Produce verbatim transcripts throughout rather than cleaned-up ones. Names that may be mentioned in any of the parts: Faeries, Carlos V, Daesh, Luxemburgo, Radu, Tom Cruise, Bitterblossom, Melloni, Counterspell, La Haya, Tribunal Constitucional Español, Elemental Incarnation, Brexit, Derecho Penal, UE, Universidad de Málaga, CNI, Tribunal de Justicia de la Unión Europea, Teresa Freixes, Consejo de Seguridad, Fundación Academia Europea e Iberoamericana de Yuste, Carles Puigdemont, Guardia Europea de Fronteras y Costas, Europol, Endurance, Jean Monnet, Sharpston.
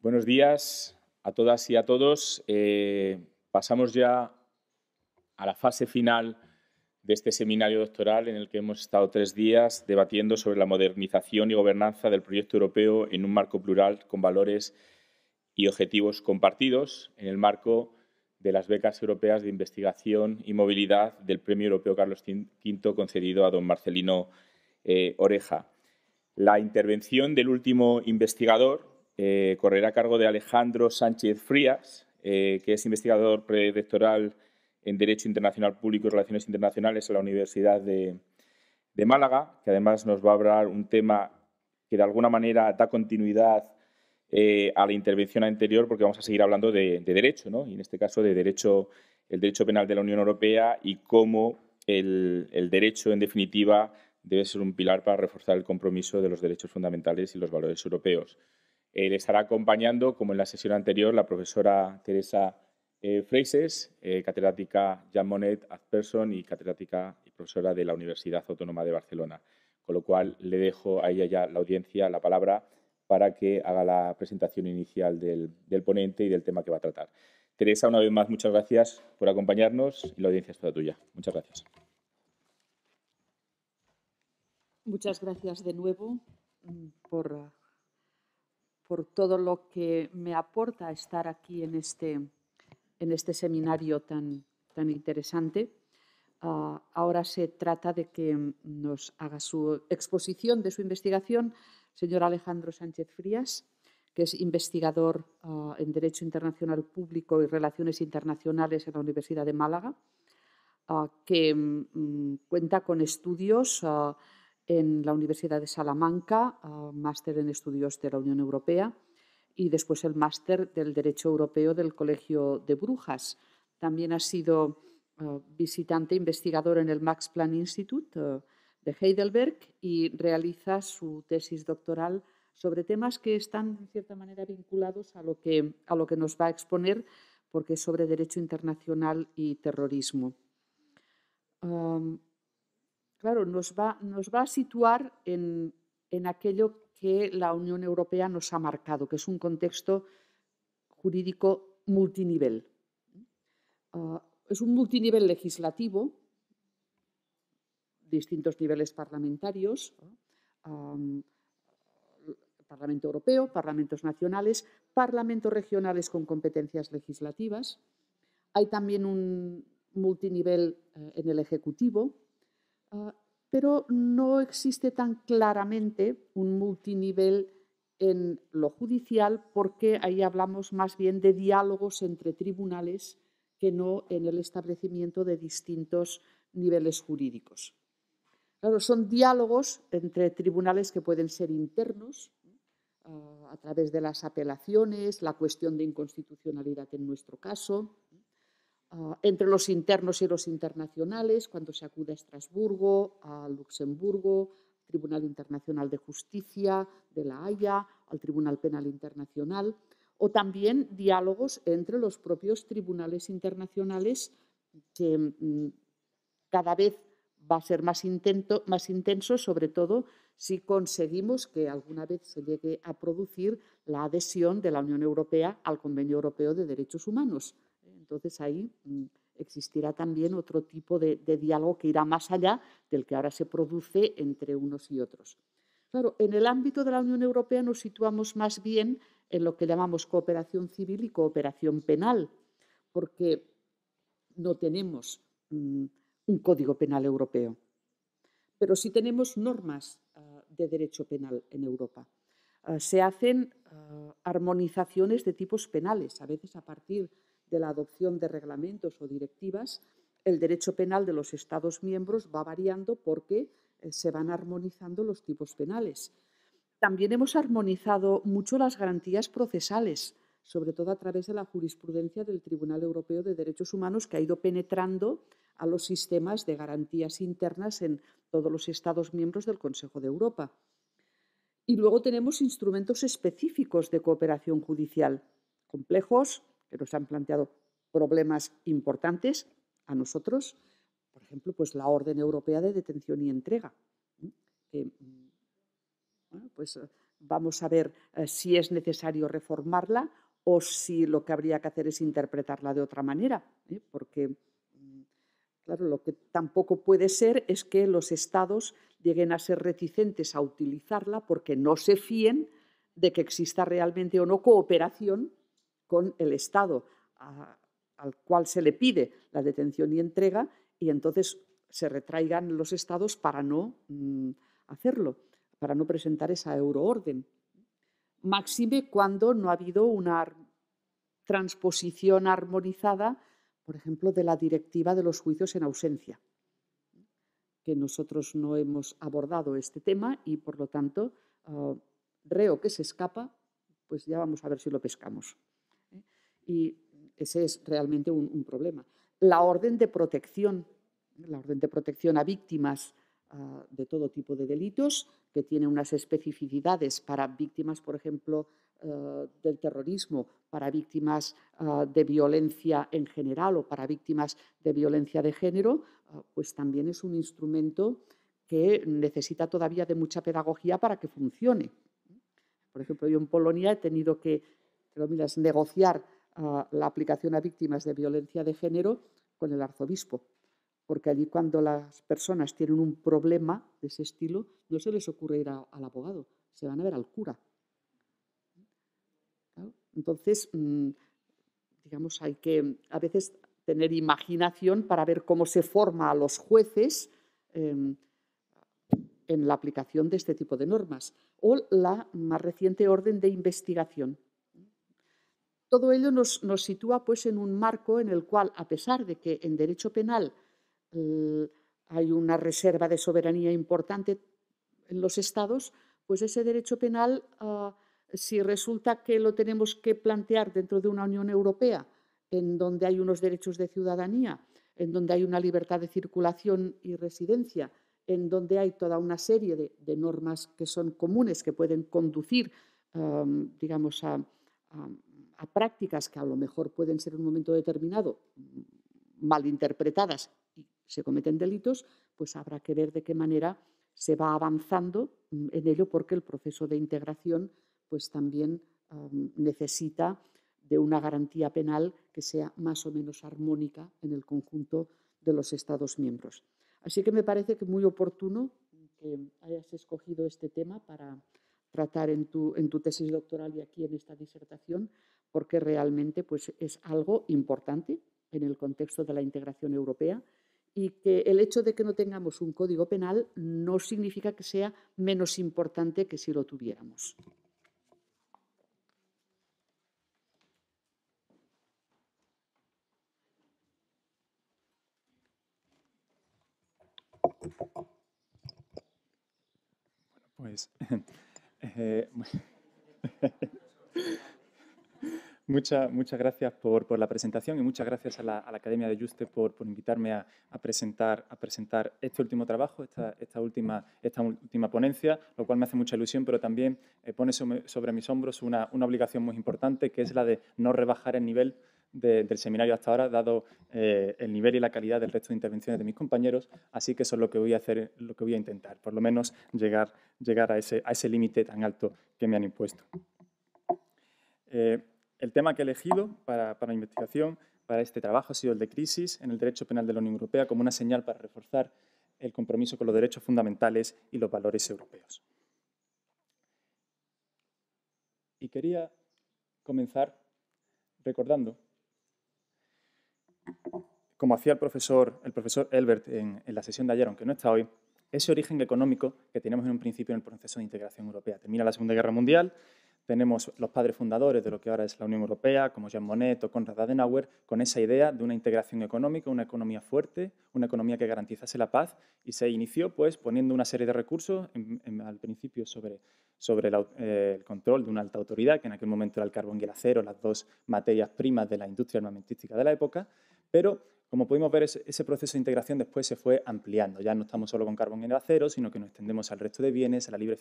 Buenos días a todas y a todos. Eh, pasamos ya a la fase final de este seminario doctoral en el que hemos estado tres días debatiendo sobre la modernización y gobernanza del proyecto europeo en un marco plural con valores y objetivos compartidos en el marco de las becas europeas de investigación y movilidad del Premio Europeo Carlos quinto concedido a don Marcelino eh, Oreja. La intervención del último investigador eh, correrá a cargo de Alejandro Sánchez Frías, eh, que es investigador predoctoral en Derecho Internacional Público y Relaciones Internacionales en la Universidad de, de Málaga, que además nos va a hablar un tema que de alguna manera da continuidad eh, a la intervención anterior, porque vamos a seguir hablando de, de derecho, ¿no? Y en este caso de derecho, el derecho penal de la Unión Europea y cómo el, el derecho, en definitiva, debe ser un pilar para reforzar el compromiso de los derechos fundamentales y los valores europeos. Eh, le estará acompañando, como en la sesión anterior, la profesora Teresa eh, Freixes, eh, catedrática Jean Monnet ad person y catedrática y profesora de la Universidad Autónoma de Barcelona. Con lo cual, le dejo a ella ya la audiencia, la palabra, para que haga la presentación inicial del, del ponente y del tema que va a tratar. Teresa, una vez más, muchas gracias por acompañarnos y la audiencia es toda tuya. Muchas gracias. Muchas gracias de nuevo por, por todo lo que me aporta estar aquí en este, en este seminario tan, tan interesante. Uh, ahora se trata de que nos haga su exposición de su investigación, señor Alejandro Sánchez Frías, que es investigador uh, en Derecho Internacional Público y Relaciones Internacionales en la Universidad de Málaga, uh, que um, cuenta con estudios Uh, en la Universidad de Salamanca, máster en Estudios de la Unión Europea y después el máster del Derecho Europeo del Colegio de Brujas. También ha sido visitante investigador en el Max Planck Institute de Heidelberg y realiza su tesis doctoral sobre temas que están, en cierta manera, vinculados a lo que, a lo que nos va a exponer, porque es sobre derecho internacional y terrorismo. Um, Claro, nos va, nos va a situar en, en aquello que la Unión Europea nos ha marcado, que es un contexto jurídico multinivel. Uh, es un multinivel legislativo, distintos niveles parlamentarios, um, Parlamento Europeo, parlamentos nacionales, parlamentos regionales con competencias legislativas. Hay también un multinivel eh, en el Ejecutivo, Uh, pero no existe tan claramente un multinivel en lo judicial, porque ahí hablamos más bien de diálogos entre tribunales que no en el establecimiento de distintos niveles jurídicos. Claro, son diálogos entre tribunales que pueden ser internos, uh, a través de las apelaciones, la cuestión de inconstitucionalidad en nuestro caso, Uh, entre los internos y los internacionales, cuando se acude a Estrasburgo, a Luxemburgo, Tribunal Internacional de Justicia de La Haya, al Tribunal Penal Internacional, o también diálogos entre los propios tribunales internacionales, que mm, cada vez va a ser más, intento, más intenso, sobre todo si conseguimos que alguna vez se llegue a producir la adhesión de la Unión Europea al Convenio Europeo de Derechos Humanos. Entonces, ahí existirá también otro tipo de, de diálogo que irá más allá del que ahora se produce entre unos y otros. Claro, en el ámbito de la Unión Europea nos situamos más bien en lo que llamamos cooperación civil y cooperación penal, porque no tenemos mm, un Código Penal Europeo, pero sí tenemos normas uh, de derecho penal en Europa. Uh, se hacen uh, armonizaciones de tipos penales, a veces a partir de la adopción de reglamentos o directivas. El derecho penal de los Estados miembros va variando porque se van armonizando los tipos penales. También hemos armonizado mucho las garantías procesales, sobre todo a través de la jurisprudencia del Tribunal Europeo de Derechos Humanos, que ha ido penetrando a los sistemas de garantías internas en todos los Estados miembros del Consejo de Europa. Y luego tenemos instrumentos específicos de cooperación judicial, complejos, que nos han planteado problemas importantes a nosotros, por ejemplo, pues la Orden Europea de Detención y Entrega, que bueno, pues, vamos a ver eh, si es necesario reformarla o si lo que habría que hacer es interpretarla de otra manera, ¿eh? Porque, claro, lo que tampoco puede ser es que los Estados lleguen a ser reticentes a utilizarla porque no se fíen de que exista realmente o no cooperación con el Estado a, al cual se le pide la detención y entrega, y entonces se retraigan los Estados para no mm, hacerlo, para no presentar esa euroorden. Máxime cuando no ha habido una transposición armonizada, por ejemplo, de la directiva de los juicios en ausencia, que nosotros no hemos abordado este tema y, por lo tanto, uh, reo que se escapa, pues ya vamos a ver si lo pescamos. Y ese es realmente un, un problema. La orden de protección, la orden de protección a víctimas uh, de todo tipo de delitos, que tiene unas especificidades para víctimas, por ejemplo, uh, del terrorismo, para víctimas uh, de violencia en general o para víctimas de violencia de género, uh, pues también es un instrumento que necesita todavía de mucha pedagogía para que funcione. Por ejemplo, yo en Polonia he tenido que miras, negociar uh, la aplicación a víctimas de violencia de género con el arzobispo, porque allí cuando las personas tienen un problema de ese estilo, no se les ocurre ir a, al abogado, se van a ver al cura. ¿Claro? Entonces, mmm, digamos, hay que a veces tener imaginación para ver cómo se forma a los jueces eh, en la aplicación de este tipo de normas, o la más reciente orden de investigación. Todo ello nos, nos sitúa pues, en un marco en el cual, a pesar de que en derecho penal eh, hay una reserva de soberanía importante en los Estados, pues ese derecho penal, eh, si resulta que lo tenemos que plantear dentro de una Unión Europea, en donde hay unos derechos de ciudadanía, en donde hay una libertad de circulación y residencia, en donde hay toda una serie de, de normas que son comunes, que pueden conducir, eh, digamos, a... a a prácticas que a lo mejor pueden ser en un momento determinado malinterpretadas y se cometen delitos, pues habrá que ver de qué manera se va avanzando en ello, porque el proceso de integración pues también um, necesita de una garantía penal que sea más o menos armónica en el conjunto de los Estados miembros. Así que me parece que muy oportuno que hayas escogido este tema para tratar en tu, en tu tesis doctoral y aquí en esta disertación, porque realmente pues, es algo importante en el contexto de la integración europea, y que el hecho de que no tengamos un código penal no significa que sea menos importante que si lo tuviéramos. Pues, eh, Muchas, muchas gracias por, por la presentación y muchas gracias a la, a la Academia de Yuste por, por invitarme a, a, presentar, a presentar este último trabajo, esta, esta, última, esta última ponencia, lo cual me hace mucha ilusión, pero también eh, pone sobre, sobre mis hombros una, una obligación muy importante, que es la de no rebajar el nivel de, del seminario hasta ahora, dado eh, el nivel y la calidad del resto de intervenciones de mis compañeros. Así que eso es lo que voy a hacer, lo que voy a intentar, por lo menos llegar, llegar a ese, a ese límite tan alto que me han impuesto. Eh, El tema que he elegido para, para investigación, para este trabajo, ha sido el de crisis en el derecho penal de la Unión Europea como una señal para reforzar el compromiso con los derechos fundamentales y los valores europeos. Y quería comenzar recordando, como hacía el profesor, el profesor Elbert en, en la sesión de ayer, aunque no está hoy, ese origen económico que tenemos en un principio en el proceso de integración europea. Termina la Segunda Guerra Mundial. Tenemos los padres fundadores de lo que ahora es la Unión Europea, como Jean Monnet o Konrad Adenauer, con esa idea de una integración económica, una economía fuerte, una economía que garantizase la paz, y se inició pues, poniendo una serie de recursos, en, en, al principio sobre, sobre la, eh, el control de una alta autoridad, que en aquel momento era el carbón y el acero, las dos materias primas de la industria armamentística de la época, pero como pudimos ver, ese proceso de integración después se fue ampliando. Ya no estamos solo con carbón y el acero, sino que nos extendemos al resto de bienes, a la libre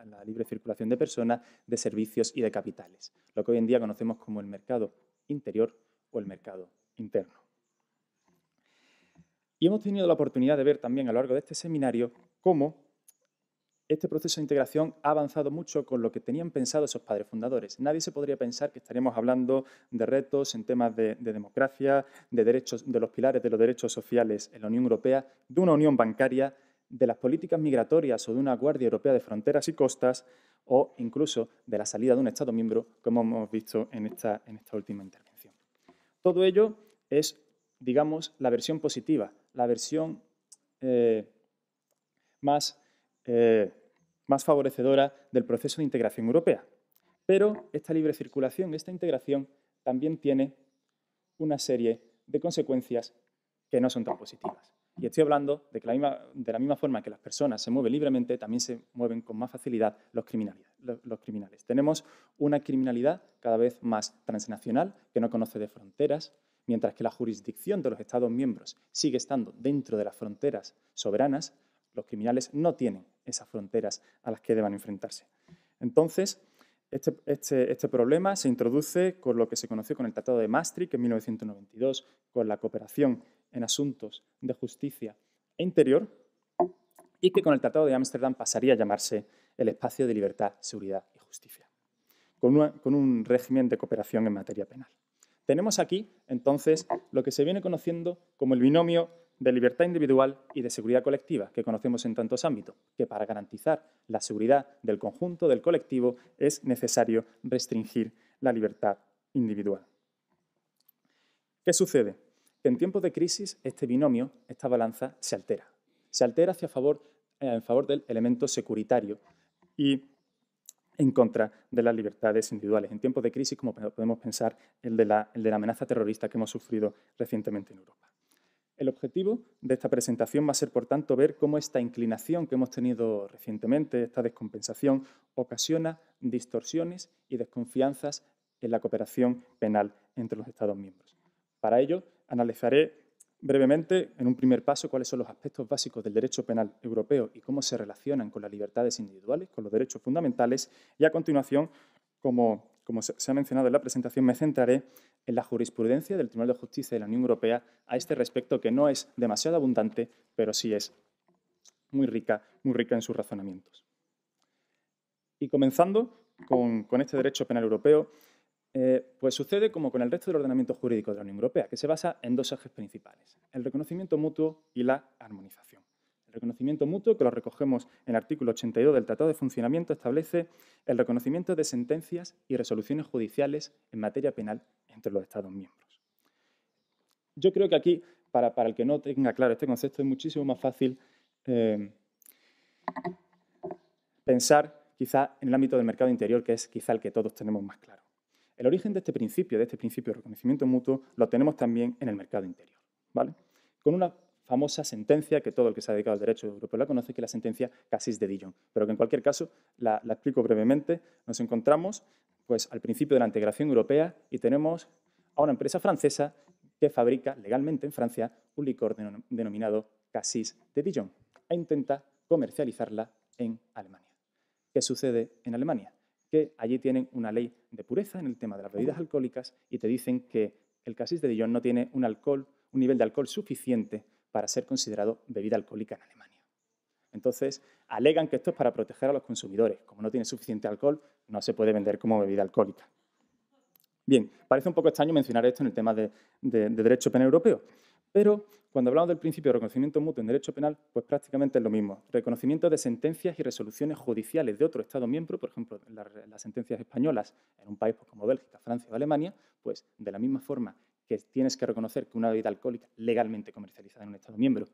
a la libre circulación de personas, de servicios y de capitales, lo que hoy en día conocemos como el mercado interior o el mercado interno. Y hemos tenido la oportunidad de ver también a lo largo de este seminario cómo este proceso de integración ha avanzado mucho con lo que tenían pensado esos padres fundadores. Nadie se podría pensar que estaríamos hablando de retos en temas de, de democracia, de, derechos, de los pilares de los derechos sociales en la Unión Europea, de una unión bancaria, de las políticas migratorias o de una Guardia Europea de Fronteras y Costas o incluso de la salida de un Estado miembro, como hemos visto en esta, en esta última intervención. Todo ello es, digamos, la versión positiva, la versión eh, más, eh, más favorecedora del proceso de integración europea. Pero esta libre circulación, esta integración, también tiene una serie de consecuencias que no son tan positivas. Y estoy hablando de que la misma, de la misma forma que las personas se mueven libremente, también se mueven con más facilidad los criminales, los criminales. Tenemos una criminalidad cada vez más transnacional, que no conoce de fronteras, mientras que la jurisdicción de los Estados miembros sigue estando dentro de las fronteras soberanas, los criminales no tienen esas fronteras a las que deban enfrentarse. Entonces, Este, este, este problema se introduce con lo que se conoció con el Tratado de Maastricht en mil novecientos noventa y dos, con la cooperación en asuntos de justicia e interior, y que con el Tratado de Ámsterdam pasaría a llamarse el Espacio de Libertad, Seguridad y Justicia, con, una, con un régimen de cooperación en materia penal. Tenemos aquí, entonces, lo que se viene conociendo como el binomio de libertad individual y de seguridad colectiva, que conocemos en tantos ámbitos, que para garantizar la seguridad del conjunto, del colectivo, es necesario restringir la libertad individual. ¿Qué sucede? Que en tiempos de crisis este binomio, esta balanza, se altera. Se altera hacia favor, eh, en favor del elemento securitario y en contra de las libertades individuales. En tiempos de crisis, como podemos pensar, el de la, el de la amenaza terrorista que hemos sufrido recientemente en Europa. El objetivo de esta presentación va a ser, por tanto, ver cómo esta inclinación que hemos tenido recientemente, esta descompensación, ocasiona distorsiones y desconfianzas en la cooperación penal entre los Estados miembros. Para ello, analizaré brevemente, en un primer paso, cuáles son los aspectos básicos del derecho penal europeo y cómo se relacionan con las libertades individuales, con los derechos fundamentales, y a continuación, como Como se ha mencionado en la presentación, me centraré en la jurisprudencia del Tribunal de Justicia de la Unión Europea a este respecto, que no es demasiado abundante, pero sí es muy rica, muy rica en sus razonamientos. Y comenzando con, con este derecho penal europeo, eh, pues sucede como con el resto del ordenamiento jurídico de la Unión Europea, que se basa en dos ejes principales, el reconocimiento mutuo y la armonización. Reconocimiento mutuo, que lo recogemos en el artículo ochenta y dos del Tratado de Funcionamiento, establece el reconocimiento de sentencias y resoluciones judiciales en materia penal entre los Estados miembros. Yo creo que aquí, para, para el que no tenga claro este concepto, es muchísimo más fácil eh, pensar quizá en el ámbito del mercado interior, que es quizá el que todos tenemos más claro. El origen de este principio, de este principio de reconocimiento mutuo, lo tenemos también en el mercado interior, ¿vale? Con una famosa sentencia, que todo el que se ha dedicado al derecho europeo la conoce, que es la sentencia Cassis de Dijon, pero que en cualquier caso la, la explico brevemente. Nos encontramos pues, al principio de la integración europea y tenemos a una empresa francesa que fabrica legalmente en Francia un licor denom denominado Cassis de Dijon e intenta comercializarla en Alemania. ¿Qué sucede en Alemania? Que allí tienen una ley de pureza en el tema de las bebidas alcohólicas y te dicen que el Cassis de Dijon no tiene un, alcohol, un nivel de alcohol suficiente para ser considerado bebida alcohólica en Alemania. Entonces, alegan que esto es para proteger a los consumidores. Como no tiene suficiente alcohol, no se puede vender como bebida alcohólica. Bien, parece un poco extraño mencionar esto en el tema de, de, de derecho penal europeo, pero cuando hablamos del principio de reconocimiento mutuo en derecho penal, pues prácticamente es lo mismo. Reconocimiento de sentencias y resoluciones judiciales de otro Estado miembro, por ejemplo, las, las sentencias españolas en un país pues, como Bélgica, Francia o Alemania, pues de la misma forma que tienes que reconocer que una bebida alcohólica legalmente comercializada en un Estado miembro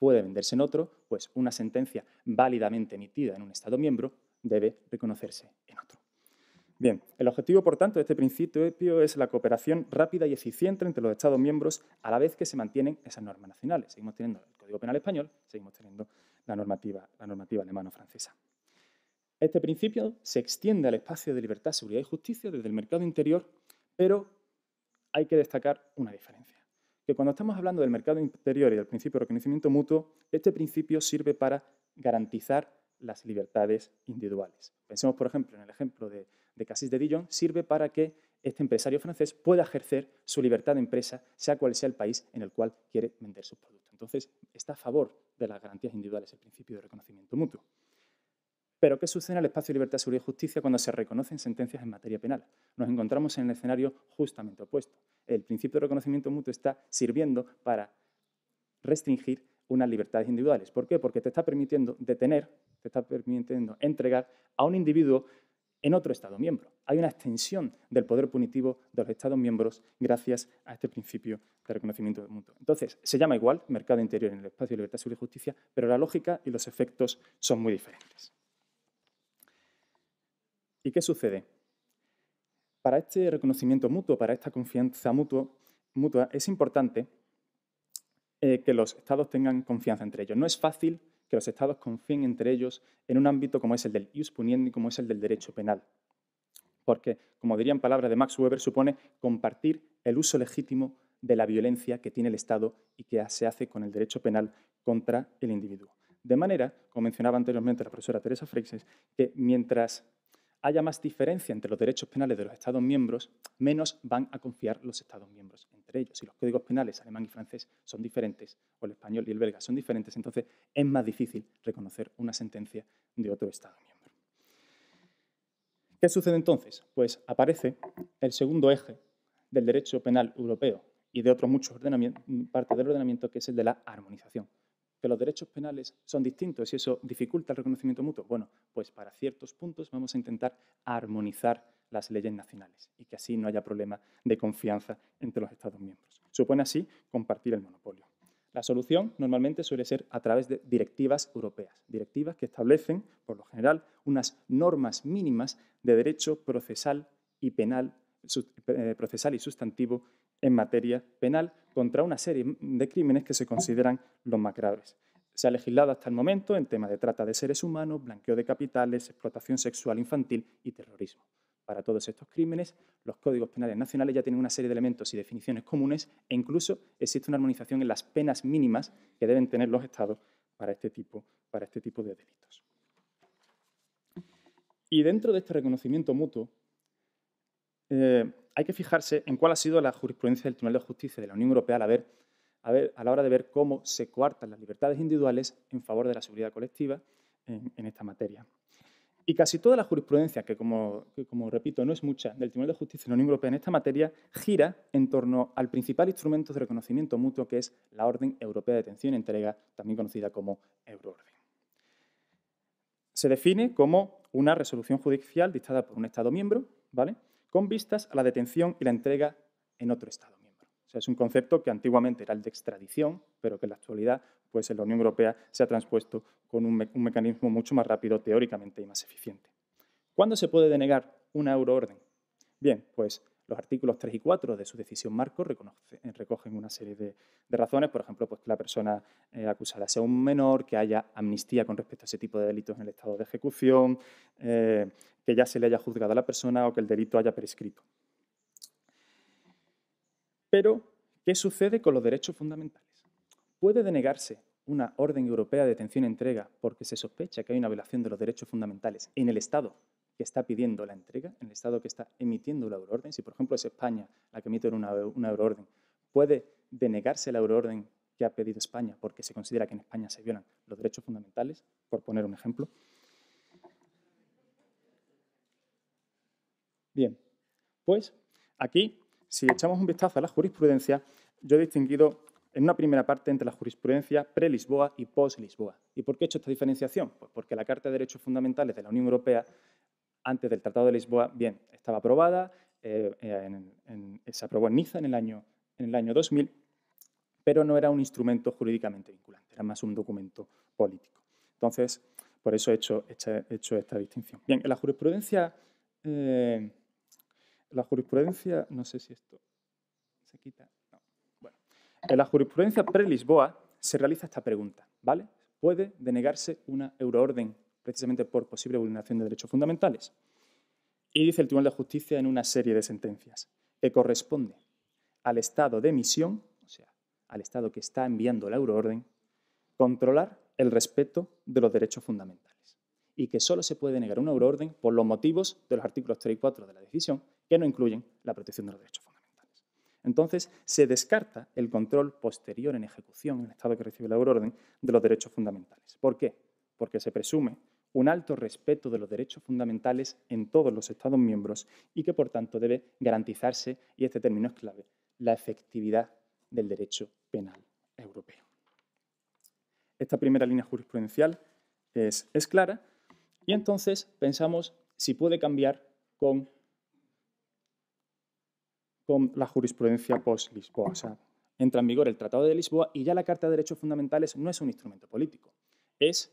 puede venderse en otro, pues una sentencia válidamente emitida en un Estado miembro debe reconocerse en otro. Bien, el objetivo, por tanto, de este principio es la cooperación rápida y eficiente entre los Estados miembros a la vez que se mantienen esas normas nacionales. Seguimos teniendo el Código Penal español, seguimos teniendo la normativa, la normativa alemano-francesa. Este principio se extiende al espacio de libertad, seguridad y justicia desde el mercado interior, pero hay que destacar una diferencia, que cuando estamos hablando del mercado interior y del principio de reconocimiento mutuo, este principio sirve para garantizar las libertades individuales. Pensemos, por ejemplo, en el ejemplo de, de Cassis de Dijon, sirve para que este empresario francés pueda ejercer su libertad de empresa, sea cual sea el país en el cual quiere vender sus productos. Entonces, está a favor de las garantías individuales el principio de reconocimiento mutuo. Pero ¿qué sucede en el espacio de libertad, seguridad y justicia cuando se reconocen sentencias en materia penal? Nos encontramos en el escenario justamente opuesto. El principio de reconocimiento mutuo está sirviendo para restringir unas libertades individuales. ¿Por qué? Porque te está permitiendo detener, te está permitiendo entregar a un individuo en otro Estado miembro. Hay una extensión del poder punitivo de los Estados miembros gracias a este principio de reconocimiento mutuo. Entonces, se llama igual mercado interior en el espacio de libertad, seguridad y justicia, pero la lógica y los efectos son muy diferentes. ¿Y qué sucede? Para este reconocimiento mutuo, para esta confianza mutua, mutua es importante eh, que los Estados tengan confianza entre ellos. No es fácil que los Estados confíen entre ellos en un ámbito como es el del ius puniendi, como es el del derecho penal. Porque, como dirían palabras de Max Weber, supone compartir el uso legítimo de la violencia que tiene el Estado y que se hace con el derecho penal contra el individuo. De manera, como mencionaba anteriormente la profesora Teresa Freixes, que mientras haya más diferencia entre los derechos penales de los Estados miembros, menos van a confiar los Estados miembros entre ellos. Si los códigos penales alemán y francés son diferentes, o el español y el belga son diferentes, entonces es más difícil reconocer una sentencia de otro Estado miembro. ¿Qué sucede entonces? Pues aparece el segundo eje del derecho penal europeo y de otros muchos partes del ordenamiento, que es el de la armonización. Que los derechos penales son distintos y eso dificulta el reconocimiento mutuo. Bueno, pues para ciertos puntos vamos a intentar armonizar las leyes nacionales y que así no haya problema de confianza entre los Estados miembros. Supone así compartir el monopolio. La solución normalmente suele ser a través de directivas europeas, directivas que establecen, por lo general, unas normas mínimas de derecho procesal y penal, procesal y sustantivo en materia penal contra una serie de crímenes que se consideran los más graves. Se ha legislado hasta el momento en tema de trata de seres humanos, blanqueo de capitales, explotación sexual infantil y terrorismo. Para todos estos crímenes, los códigos penales nacionales ya tienen una serie de elementos y definiciones comunes e incluso existe una armonización en las penas mínimas que deben tener los Estados para este tipo, para este tipo de delitos. Y dentro de este reconocimiento mutuo, Eh, hay que fijarse en cuál ha sido la jurisprudencia del Tribunal de Justicia de la Unión Europea a, ver, a, ver, a la hora de ver cómo se coartan las libertades individuales en favor de la seguridad colectiva en, en esta materia. Y casi toda la jurisprudencia, que como, que como repito no es mucha, del Tribunal de Justicia de la Unión Europea en esta materia, gira en torno al principal instrumento de reconocimiento mutuo, que es la Orden Europea de Detención y Entrega, también conocida como Euroorden. Se define como una resolución judicial dictada por un Estado miembro, ¿vale?, con vistas a la detención y la entrega en otro Estado miembro. O sea, es un concepto que antiguamente era el de extradición, pero que en la actualidad, pues en la Unión Europea se ha transpuesto con un, me un mecanismo mucho más rápido teóricamente y más eficiente. ¿Cuándo se puede denegar una euroorden? Bien, pues los artículos tres y cuatro de su decisión marco recogen una serie de, de razones, por ejemplo, pues que la persona eh, acusada sea un menor, que haya amnistía con respecto a ese tipo de delitos en el estado de ejecución, eh, que ya se le haya juzgado a la persona o que el delito haya prescrito. Pero, ¿qué sucede con los derechos fundamentales? ¿Puede denegarse una orden europea de detención y entrega porque se sospecha que hay una violación de los derechos fundamentales en el Estado que está pidiendo la entrega, en el Estado que está emitiendo la euroorden? Si, por ejemplo, es España la que emite una, una euroorden, ¿puede denegarse la euroorden que ha pedido España porque se considera que en España se violan los derechos fundamentales? Por poner un ejemplo. Bien, pues aquí, si echamos un vistazo a la jurisprudencia, yo he distinguido en una primera parte entre la jurisprudencia pre-Lisboa y post-Lisboa. ¿Y por qué he hecho esta diferenciación? Pues porque la Carta de Derechos Fundamentales de la Unión Europea, antes del Tratado de Lisboa, bien, estaba aprobada, eh, en, en, se aprobó en Niza en el, año, en el año dos mil, pero no era un instrumento jurídicamente vinculante, era más un documento político. Entonces, por eso he hecho, he hecho esta distinción. Bien, en la jurisprudencia... Eh, La jurisprudencia, no sé si esto se quita, no. Bueno, en la jurisprudencia pre-Lisboa se realiza esta pregunta, ¿vale? ¿Puede denegarse una euroorden precisamente por posible vulneración de derechos fundamentales? Y dice el Tribunal de Justicia en una serie de sentencias que corresponde al Estado de emisión, o sea, al Estado que está enviando la euroorden, controlar el respeto de los derechos fundamentales y que solo se puede denegar una euroorden por los motivos de los artículos tres y cuatro de la decisión, que no incluyen la protección de los derechos fundamentales. Entonces, se descarta el control posterior en ejecución, en el Estado que recibe la euroorden, de los derechos fundamentales. ¿Por qué? Porque se presume un alto respeto de los derechos fundamentales en todos los Estados miembros y que, por tanto, debe garantizarse, y este término es clave, la efectividad del derecho penal europeo. Esta primera línea jurisprudencial es, es clara y entonces pensamos si puede cambiar con, con la jurisprudencia post-Lisboa. O sea, entra en vigor el Tratado de Lisboa y ya la Carta de Derechos Fundamentales no es un instrumento político, es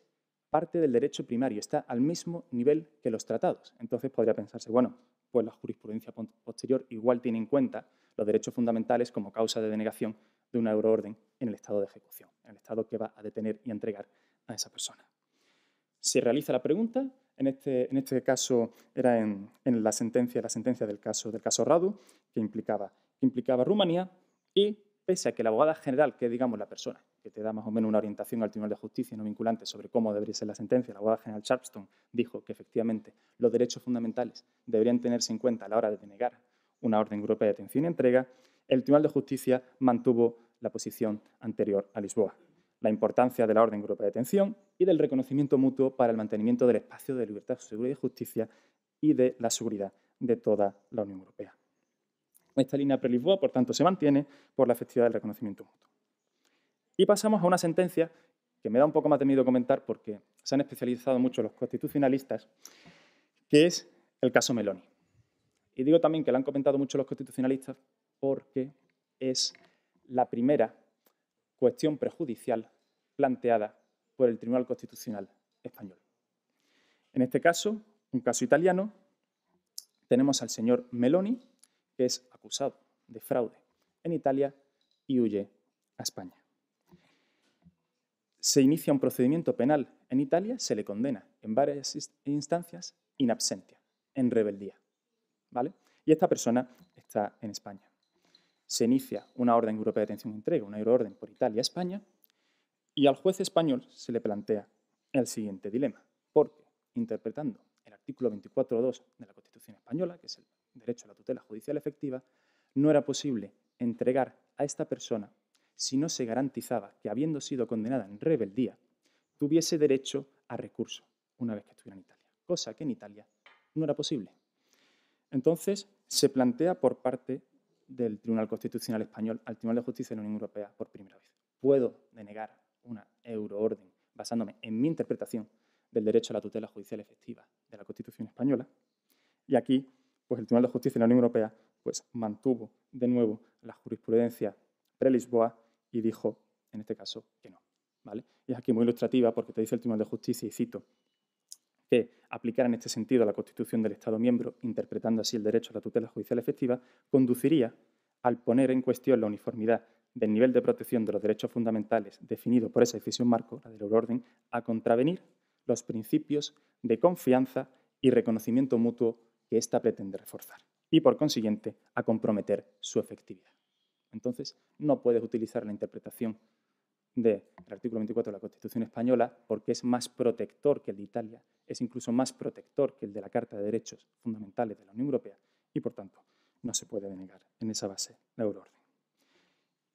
parte del derecho primario, está al mismo nivel que los tratados. Entonces podría pensarse, bueno, pues la jurisprudencia posterior igual tiene en cuenta los derechos fundamentales como causa de denegación de una euroorden en el estado de ejecución, en el estado que va a detener y a entregar a esa persona. Se realiza la pregunta, en este, en este caso era en, en la sentencia, la sentencia del caso, del caso Radu, que implicaba, que implicaba Rumanía, y pese a que la abogada general, que digamos la persona que te da más o menos una orientación al Tribunal de Justicia no vinculante sobre cómo debería ser la sentencia, la abogada general Sharpston dijo que efectivamente los derechos fundamentales deberían tenerse en cuenta a la hora de denegar una orden europea de detención y entrega, el Tribunal de Justicia mantuvo la posición anterior a Lisboa, la importancia de la orden europea de detención y del reconocimiento mutuo para el mantenimiento del espacio de libertad, seguridad y justicia y de la seguridad de toda la Unión Europea. Esta línea pre-Lisboa, por tanto, se mantiene por la efectividad del reconocimiento mutuo. Y pasamos a una sentencia que me da un poco más de miedo comentar porque se han especializado mucho los constitucionalistas, que es el caso Melloni. Y digo también que lo han comentado mucho los constitucionalistas porque es la primera cuestión prejudicial planteada por el Tribunal Constitucional Español. En este caso, un caso italiano, tenemos al señor Melloni, que es acusado de fraude en Italia y huye a España. Se inicia un procedimiento penal en Italia, se le condena en varias instancias in absentia, en rebeldía, ¿vale? Y esta persona está en España. Se inicia una orden europea de detención y entrega, una euroorden por Italia a España, y al juez español se le plantea el siguiente dilema, porque interpretando el artículo veinticuatro punto dos de la Constitución española, que es el derecho a la tutela judicial efectiva, no era posible entregar a esta persona si no se garantizaba que, habiendo sido condenada en rebeldía, tuviese derecho a recurso una vez que estuviera en Italia, cosa que en Italia no era posible. Entonces, se plantea por parte del Tribunal Constitucional Español al Tribunal de Justicia de la Unión Europea por primera vez. ¿Puedo denegar una euroorden basándome en mi interpretación del derecho a la tutela judicial efectiva de la Constitución Española? Y aquí, pues el Tribunal de Justicia de la Unión Europea pues, mantuvo de nuevo la jurisprudencia pre-Lisboa y dijo, en este caso, que no, ¿vale? Y es aquí muy ilustrativa porque te dice el Tribunal de Justicia, y cito, que aplicar en este sentido la Constitución del Estado miembro, interpretando así el derecho a la tutela judicial efectiva, conduciría al poner en cuestión la uniformidad del nivel de protección de los derechos fundamentales definido por esa decisión marco, la del Euroorden, a contravenir los principios de confianza y reconocimiento mutuo que ésta pretende reforzar y, por consiguiente, a comprometer su efectividad. Entonces, no puedes utilizar la interpretación del artículo veinticuatro de la Constitución Española porque es más protector que el de Italia, es incluso más protector que el de la Carta de Derechos Fundamentales de la Unión Europea y, por tanto, no se puede denegar en esa base la euroorden.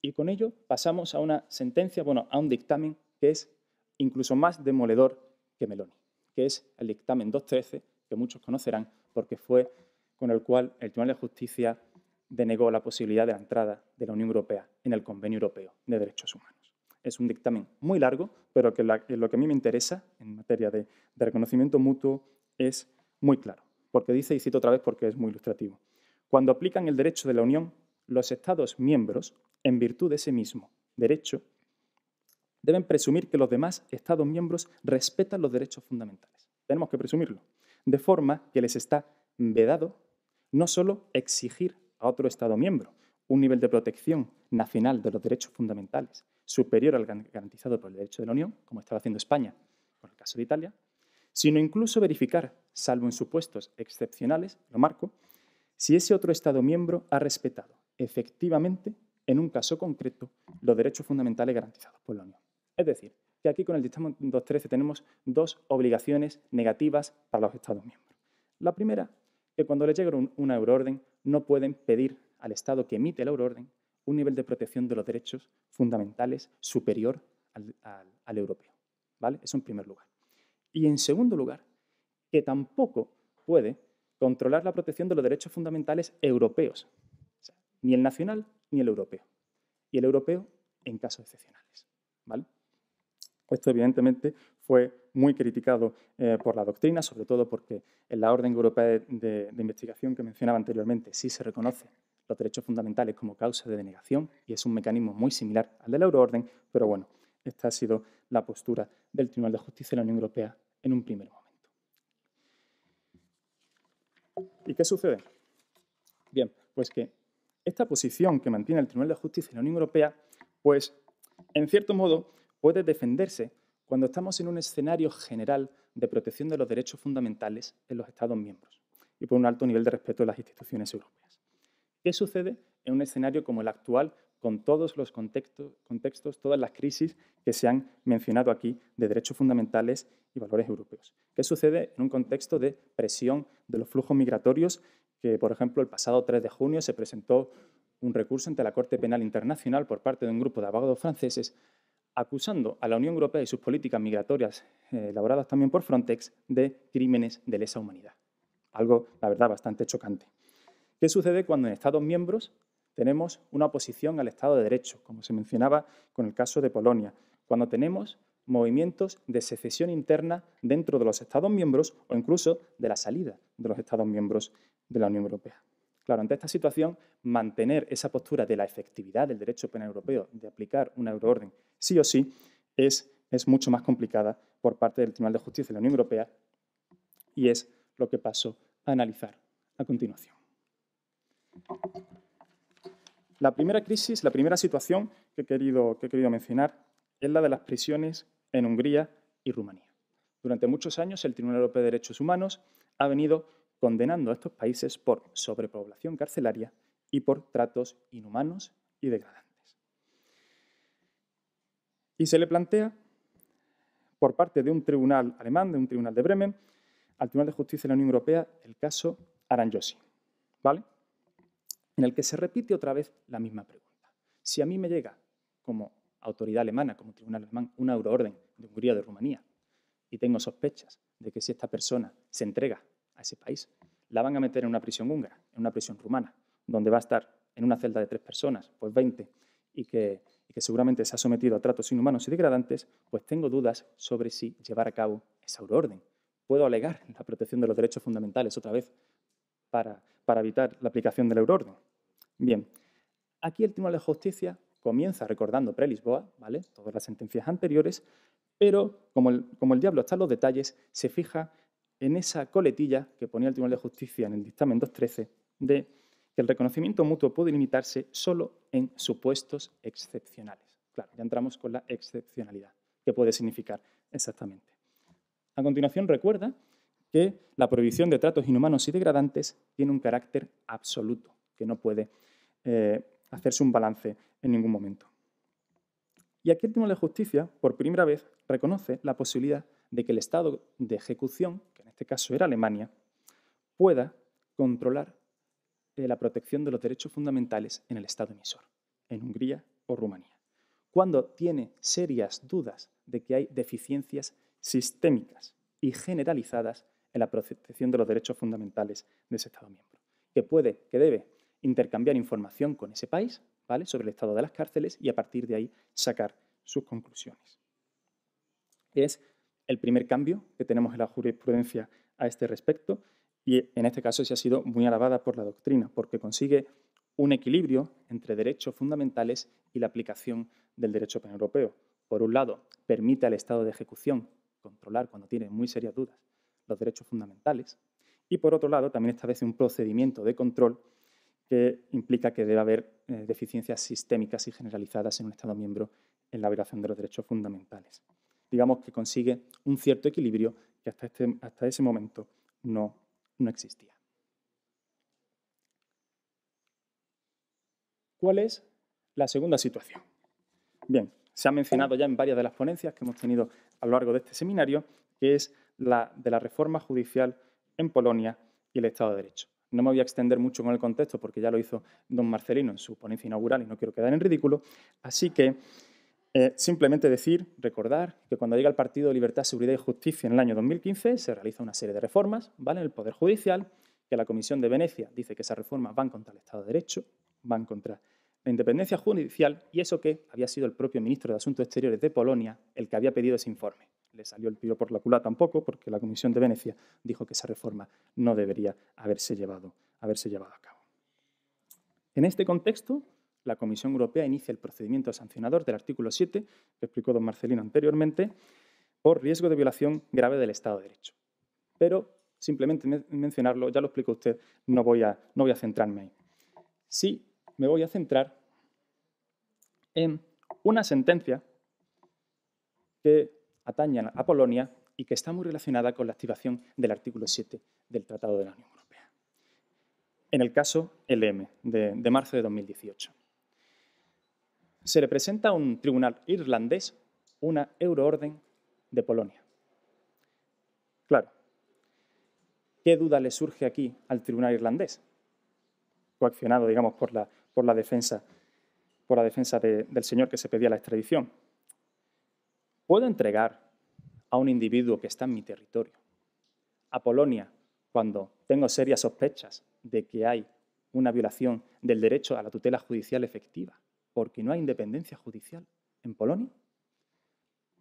Y con ello pasamos a una sentencia, bueno, a un dictamen que es incluso más demoledor que Melloni, que es el dictamen dos trece, que muchos conocerán porque fue con el cual el Tribunal de Justicia denegó la posibilidad de la entrada de la Unión Europea en el Convenio Europeo de Derechos Humanos. Es un dictamen muy largo, pero que la, lo que a mí me interesa en materia de, de reconocimiento mutuo es muy claro, porque dice, y cito otra vez porque es muy ilustrativo, cuando aplican el derecho de la Unión, los Estados miembros, en virtud de ese mismo derecho, deben presumir que los demás Estados miembros respetan los derechos fundamentales. Tenemos que presumirlo, de forma que les está vedado no solo exigir a otro Estado miembro un nivel de protección nacional de los derechos fundamentales superior al garantizado por el derecho de la Unión, como estaba haciendo España con el caso de Italia, sino incluso verificar, salvo en supuestos excepcionales, lo marco, si ese otro Estado miembro ha respetado efectivamente, en un caso concreto, los derechos fundamentales garantizados por la Unión. Es decir, que aquí con el dictamen dos trece tenemos dos obligaciones negativas para los Estados miembros. La primera, que cuando les llegue un, una euroorden no pueden pedir al Estado que emite la euroorden un nivel de protección de los derechos fundamentales superior al, al, al europeo, ¿vale? Eso en primer lugar. Y en segundo lugar, que tampoco puede controlar la protección de los derechos fundamentales europeos, o sea, ni el nacional ni el europeo, y el europeo en casos excepcionales, ¿vale? Esto evidentemente fue muy criticado eh, por la doctrina, sobre todo porque en la Orden Europea de, de, de Investigación que mencionaba anteriormente sí se reconoce los derechos fundamentales como causa de denegación y es un mecanismo muy similar al de la Euroorden, pero bueno, esta ha sido la postura del Tribunal de Justicia de la Unión Europea en un primer momento. ¿Y qué sucede? Bien, pues que esta posición que mantiene el Tribunal de Justicia de la Unión Europea, pues en cierto modo puede defenderse cuando estamos en un escenario general de protección de los derechos fundamentales en los Estados miembros y por un alto nivel de respeto de las instituciones europeas. ¿Qué sucede en un escenario como el actual con todos los contextos, contextos todas las crisis que se han mencionado aquí de derechos fundamentales y valores europeos? ¿Qué sucede en un contexto de presión de los flujos migratorios que, por ejemplo, el pasado tres de junio se presentó un recurso ante la Corte Penal Internacional por parte de un grupo de abogados franceses acusando a la Unión Europea y sus políticas migratorias eh, elaboradas también por Frontex de crímenes de lesa humanidad? Algo, la verdad, bastante chocante. ¿Qué sucede cuando en Estados miembros tenemos una oposición al Estado de Derecho, como se mencionaba con el caso de Polonia, cuando tenemos movimientos de secesión interna dentro de los Estados miembros o incluso de la salida de los Estados miembros de la Unión Europea? Claro, ante esta situación, mantener esa postura de la efectividad del derecho penal europeo, de aplicar una euroorden sí o sí, es, es mucho más complicada por parte del Tribunal de Justicia de la Unión Europea y es lo que paso a analizar a continuación. La primera crisis, la primera situación que he querido, que he querido mencionar es la de las prisiones en Hungría y Rumanía. Durante muchos años el Tribunal Europeo de Derechos Humanos ha venido condenando a estos países por sobrepoblación carcelaria y por tratos inhumanos y degradantes. Y se le plantea por parte de un tribunal alemán, de un tribunal de Bremen, al Tribunal de Justicia de la Unión Europea el caso Aranyosi, ¿vale?, en el que se repite otra vez la misma pregunta. Si a mí me llega, como autoridad alemana, como tribunal alemán, una euroorden de Hungría o de Rumanía, y tengo sospechas de que si esta persona se entrega a ese país, la van a meter en una prisión húngara, en una prisión rumana, donde va a estar en una celda de tres personas, pues veinte, y que, y que seguramente se ha sometido a tratos inhumanos y degradantes, pues tengo dudas sobre si llevar a cabo esa euroorden. Puedo alegar la protección de los derechos fundamentales otra vez para, para evitar la aplicación de la euroorden. Bien, aquí el Tribunal de Justicia comienza recordando pre-Lisboa, ¿vale?, todas las sentencias anteriores, pero como el, como el diablo está en los detalles, se fija en esa coletilla que ponía el Tribunal de Justicia en el dictamen dos trece de que el reconocimiento mutuo puede limitarse solo en supuestos excepcionales. Claro, ya entramos con la excepcionalidad. ¿Qué puede significar exactamente? A continuación recuerda que la prohibición de tratos inhumanos y degradantes tiene un carácter absoluto, que no puede eh, hacerse un balance en ningún momento. Y aquí el Tribunal de Justicia, por primera vez, reconoce la posibilidad de que el Estado de ejecución, que en este caso era Alemania, pueda controlar eh, la protección de los derechos fundamentales en el Estado emisor, en Hungría o Rumanía, cuando tiene serias dudas de que hay deficiencias sistémicas y generalizadas en la protección de los derechos fundamentales de ese Estado miembro, que puede, que debe intercambiar información con ese país, ¿vale?, sobre el estado de las cárceles y a partir de ahí sacar sus conclusiones. Es el primer cambio que tenemos en la jurisprudencia a este respecto y en este caso se ha sido muy alabada por la doctrina porque consigue un equilibrio entre derechos fundamentales y la aplicación del derecho penal europeo. Por un lado, permite al Estado de ejecución controlar cuando tiene muy serias dudas los derechos fundamentales y por otro lado también establece un procedimiento de control que implica que debe haber eh, deficiencias sistémicas y generalizadas en un Estado miembro en la violación de los derechos fundamentales. Digamos que consigue un cierto equilibrio que hasta, este, hasta ese momento no, no existía. ¿Cuál es la segunda situación? Bien, se ha mencionado ya en varias de las ponencias que hemos tenido a lo largo de este seminario, que es la de la reforma judicial en Polonia y el Estado de Derecho. No me voy a extender mucho con el contexto porque ya lo hizo don Marcelino en su ponencia inaugural y no quiero quedar en ridículo. Así que Eh, simplemente decir, recordar, que cuando llega el Partido Libertad, Seguridad y Justicia en el año dos mil quince se realiza una serie de reformas, ¿vale?, en el Poder Judicial, que la Comisión de Venecia dice que esas reformas van contra el Estado de Derecho, van contra la independencia judicial, y eso que había sido el propio ministro de Asuntos Exteriores de Polonia el que había pedido ese informe. Le salió el tiro por la culata tampoco, porque la Comisión de Venecia dijo que esa reforma no debería haberse llevado, haberse llevado a cabo. En este contexto, la Comisión Europea inicia el procedimiento sancionador del artículo siete, que explicó don Marcelino anteriormente, por riesgo de violación grave del Estado de Derecho. Pero, simplemente men- mencionarlo, ya lo explicó usted, no voy a, no voy a centrarme ahí. Sí, me voy a centrar en una sentencia que atañe a Polonia y que está muy relacionada con la activación del artículo siete del Tratado de la Unión Europea. En el caso L M, de, de marzo de dos mil dieciocho. Se le presenta a un tribunal irlandés una Euroorden de Polonia. Claro, ¿qué duda le surge aquí al tribunal irlandés? Coaccionado, digamos, por la, por la defensa, por la defensa de, del señor que se pedía la extradición. ¿Puedo entregar a un individuo que está en mi territorio, a Polonia, cuando tengo serias sospechas de que hay una violación del derecho a la tutela judicial efectiva, porque no hay independencia judicial en Polonia?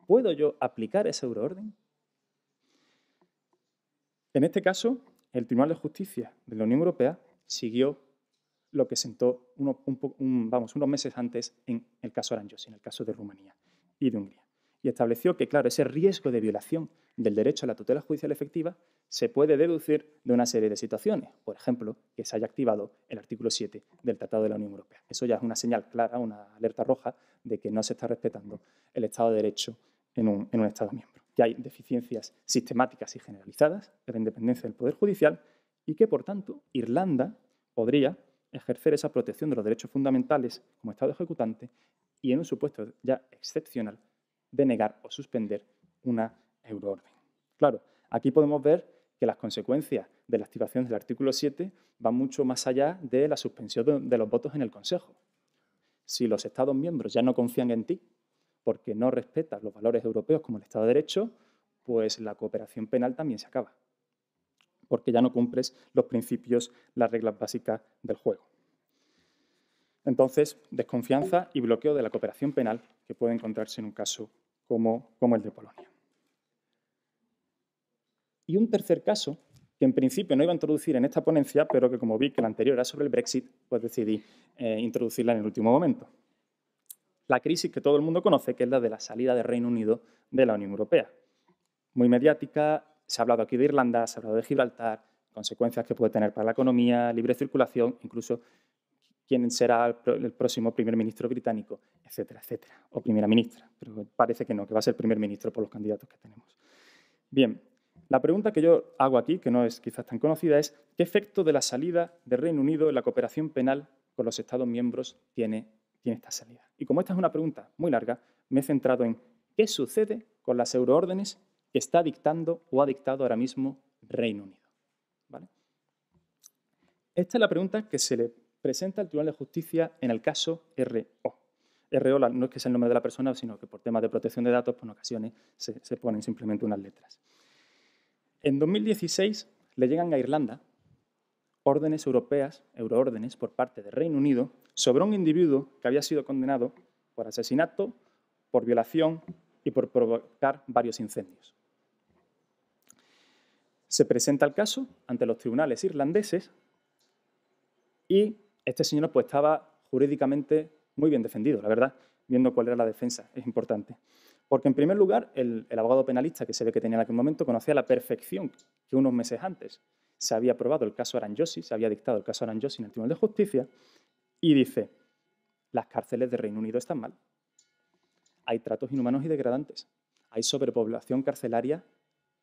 ¿Puedo yo aplicar esa euroorden? En este caso, el Tribunal de Justicia de la Unión Europea siguió lo que sentó uno, un, un, vamos, unos meses antes en el caso Aranyosi, en el caso de Rumanía y de Hungría. Y estableció que, claro, ese riesgo de violación del derecho a la tutela judicial efectiva se puede deducir de una serie de situaciones. Por ejemplo, que se haya activado el artículo siete del Tratado de la Unión Europea. Eso ya es una señal clara, una alerta roja, de que no se está respetando el Estado de Derecho en un, en un Estado miembro. Que hay deficiencias sistemáticas y generalizadas de la independencia del Poder Judicial y que, por tanto, Irlanda podría ejercer esa protección de los derechos fundamentales como Estado ejecutante y, en un supuesto ya excepcional, denegar o suspender una euroorden. Claro, aquí podemos ver que las consecuencias de la activación del artículo siete van mucho más allá de la suspensión de los votos en el Consejo. Si los Estados miembros ya no confían en ti porque no respetas los valores europeos como el Estado de Derecho, pues la cooperación penal también se acaba, porque ya no cumples los principios, las reglas básicas del juego. Entonces, desconfianza y bloqueo de la cooperación penal que puede encontrarse en un caso como, como el de Polonia. Y un tercer caso, que en principio no iba a introducir en esta ponencia, pero que como vi que la anterior era sobre el Brexit, pues decidí eh, introducirla en el último momento. La crisis que todo el mundo conoce, que es la de la salida del Reino Unido de la Unión Europea. Muy mediática, se ha hablado aquí de Irlanda, se ha hablado de Gibraltar, consecuencias que puede tener para la economía, libre circulación, incluso quién será el próximo primer ministro británico, etcétera, etcétera, o primera ministra, pero parece que no, que va a ser primer ministro por los candidatos que tenemos. Bien, la pregunta que yo hago aquí, que no es quizás tan conocida, es ¿qué efecto de la salida del Reino Unido en la cooperación penal con los Estados miembros tiene, tiene esta salida? Y como esta es una pregunta muy larga, me he centrado en ¿qué sucede con las euroórdenes que está dictando o ha dictado ahora mismo Reino Unido? ¿Vale? Esta es la pregunta que se le presenta el Tribunal de Justicia en el caso R O. R O no es que sea el nombre de la persona, sino que por temas de protección de datos, pues en ocasiones se, se ponen simplemente unas letras. En dos mil dieciséis le llegan a Irlanda órdenes europeas, euroórdenes, por parte del Reino Unido, sobre un individuo que había sido condenado por asesinato, por violación y por provocar varios incendios. Se presenta el caso ante los tribunales irlandeses y este señor pues estaba jurídicamente muy bien defendido, la verdad, viendo cuál era la defensa, es importante. Porque en primer lugar, el, el abogado penalista que se ve que tenía en aquel momento conocía a la perfección que unos meses antes se había aprobado el caso Aranyosi, se había dictado el caso Aranyosi en el Tribunal de Justicia y dice, las cárceles del Reino Unido están mal, hay tratos inhumanos y degradantes, hay sobrepoblación carcelaria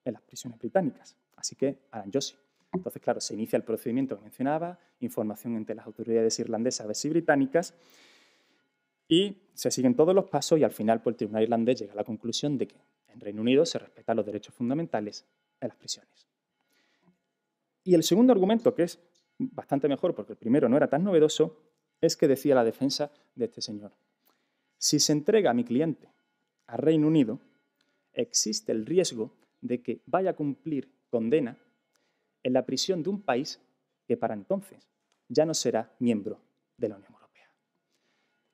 en las prisiones británicas, así que Aranyosi. Entonces, claro, se inicia el procedimiento que mencionaba, información entre las autoridades irlandesas y británicas, y se siguen todos los pasos y al final pues, el Tribunal irlandés llega a la conclusión de que en Reino Unido se respetan los derechos fundamentales en las prisiones. Y el segundo argumento, que es bastante mejor porque el primero no era tan novedoso, es que decía la defensa de este señor. Si se entrega a mi cliente a Reino Unido, existe el riesgo de que vaya a cumplir condena en la prisión de un país que para entonces ya no será miembro de la Unión Europea,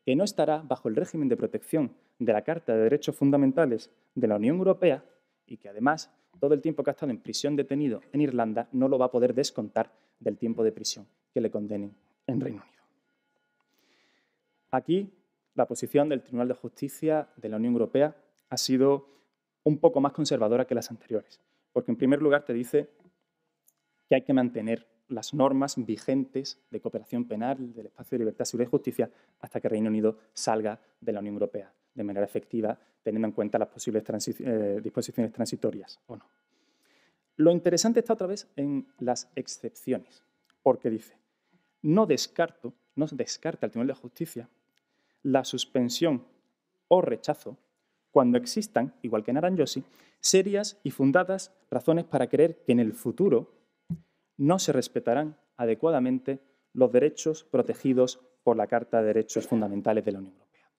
que no estará bajo el régimen de protección de la Carta de Derechos Fundamentales de la Unión Europea y que además todo el tiempo que ha estado en prisión detenido en Irlanda no lo va a poder descontar del tiempo de prisión que le condenen en Reino Unido. Aquí la posición del Tribunal de Justicia de la Unión Europea ha sido un poco más conservadora que las anteriores, porque en primer lugar te dice que hay que mantener las normas vigentes de cooperación penal del Espacio de Libertad, Seguridad y Justicia hasta que Reino Unido salga de la Unión Europea de manera efectiva, teniendo en cuenta las posibles transi eh, disposiciones transitorias o no. Lo interesante está otra vez en las excepciones, porque dice, no descarto, no descarta el Tribunal de Justicia la suspensión o rechazo cuando existan, igual que en Aranyosi, serias y fundadas razones para creer que en el futuro no se respetarán adecuadamente los derechos protegidos por la Carta de Derechos Fundamentales de la Unión Europea.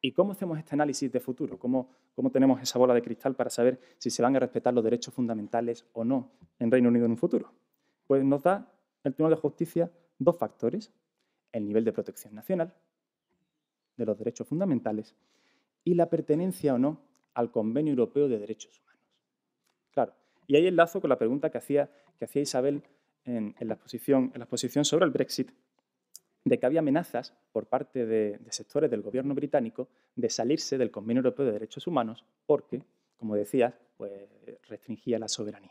¿Y cómo hacemos este análisis de futuro? ¿Cómo, cómo tenemos esa bola de cristal para saber si se van a respetar los derechos fundamentales o no en Reino Unido en un futuro? Pues nos da el Tribunal de Justicia dos factores, el nivel de protección nacional de los derechos fundamentales y la pertenencia o no al Convenio Europeo de Derechos Humanos. Claro, y ahí enlazo con la pregunta que hacía, que hacía Isabel en, en, la exposición, en la exposición sobre el Brexit, de que había amenazas por parte de, de sectores del gobierno británico de salirse del Convenio Europeo de Derechos Humanos porque, como decías, pues restringía la soberanía.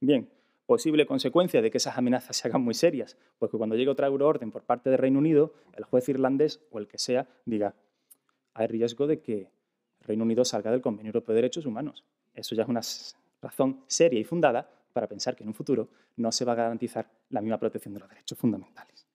Bien, posible consecuencia de que esas amenazas se hagan muy serias, pues que cuando llegue otra euroorden por parte del Reino Unido, el juez irlandés o el que sea diga, hay riesgo de que Reino Unido salga del Convenio Europeo de Derechos Humanos. Eso ya es una razón seria y fundada para pensar que en un futuro no se va a garantizar la misma protección de los derechos fundamentales.